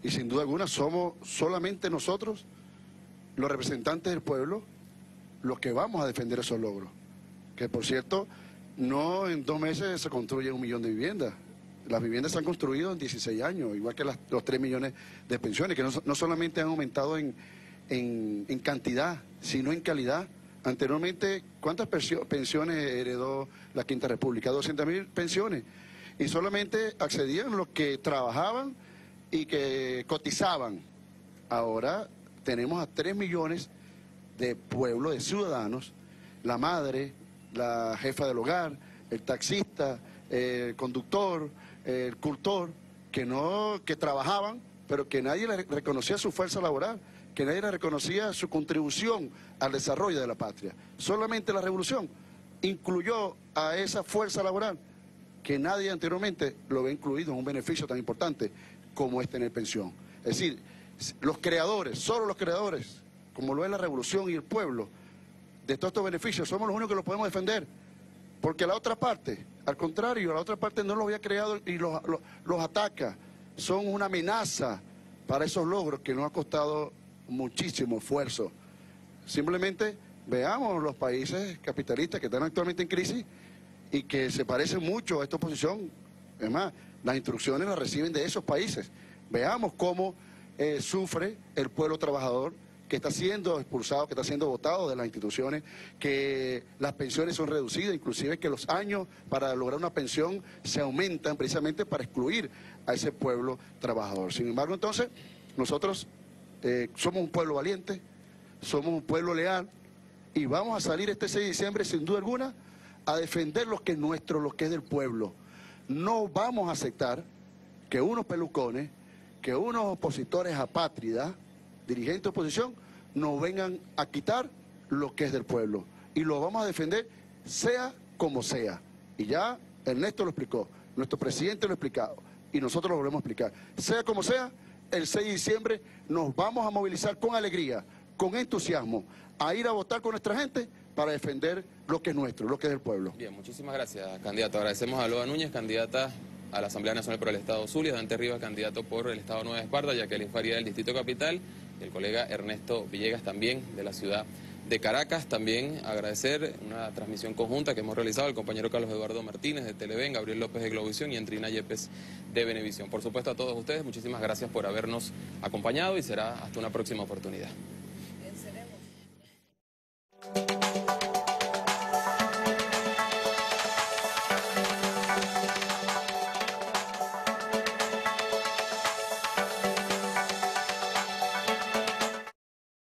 Y sin duda alguna somos solamente nosotros, los representantes del pueblo, los que vamos a defender esos logros. Que por cierto, no en dos meses se construye un millón de viviendas. Las viviendas se han construido en dieciséis años, igual que las, los tres millones de pensiones, que no, no solamente han aumentado en, en, en cantidad, sino en calidad. Anteriormente, ¿cuántas pensiones heredó la Quinta República? doscientas mil pensiones. Y solamente accedían los que trabajaban y que cotizaban. Ahora tenemos a tres millones de pueblos, de ciudadanos, la madre, la jefa del hogar, el taxista, el conductor, el cultor, que, no, que trabajaban, pero que nadie les reconocía su fuerza laboral, que nadie les reconocía su contribución al desarrollo de la patria. Solamente la revolución incluyó a esa fuerza laboral, que nadie anteriormente lo ve incluido en un beneficio tan importante como es tener pensión. Es decir, los creadores, solo los creadores, como lo es la revolución y el pueblo, de todos estos beneficios, somos los únicos que los podemos defender. Porque la otra parte, al contrario, la otra parte no los había creado y los, los, los ataca. Son una amenaza para esos logros que nos ha costado muchísimo esfuerzo. Simplemente veamos los países capitalistas que están actualmente en crisis, y que se parece mucho a esta oposición. Es más, las instrucciones las reciben de esos países. Veamos cómo eh, sufre el pueblo trabajador, que está siendo expulsado, que está siendo votado de las instituciones, que las pensiones son reducidas, inclusive que los años para lograr una pensión se aumentan precisamente para excluir a ese pueblo trabajador. Sin embargo, entonces, nosotros eh, somos un pueblo valiente, somos un pueblo leal, y vamos a salir este seis de diciembre, sin duda alguna, a defender lo que es nuestro, lo que es del pueblo. No vamos a aceptar que unos pelucones, que unos opositores apátridas, dirigentes de oposición, nos vengan a quitar lo que es del pueblo. Y lo vamos a defender sea como sea. Y ya Ernesto lo explicó, nuestro presidente lo ha explicado, y nosotros lo volvemos a explicar. Sea como sea, el seis de diciembre nos vamos a movilizar con alegría, con entusiasmo a ir a votar con nuestra gente para defender lo que es nuestro, lo que es del pueblo. Bien, muchísimas gracias, candidato. Agradecemos a Aloha Núñez, candidata a la Asamblea Nacional por el Estado Zulia, Dante Rivas, candidato por el Estado Nueva Esparta, Jacqueline Farías del Distrito Capital, y el colega Ernesto Villegas también de la ciudad de Caracas. También agradecer una transmisión conjunta que hemos realizado el compañero Carlos Eduardo Martínez de Televen, Gabriel López de Globovisión y Endrina Yépez de Venevisión. Por supuesto, a todos ustedes, muchísimas gracias por habernos acompañado y será hasta una próxima oportunidad.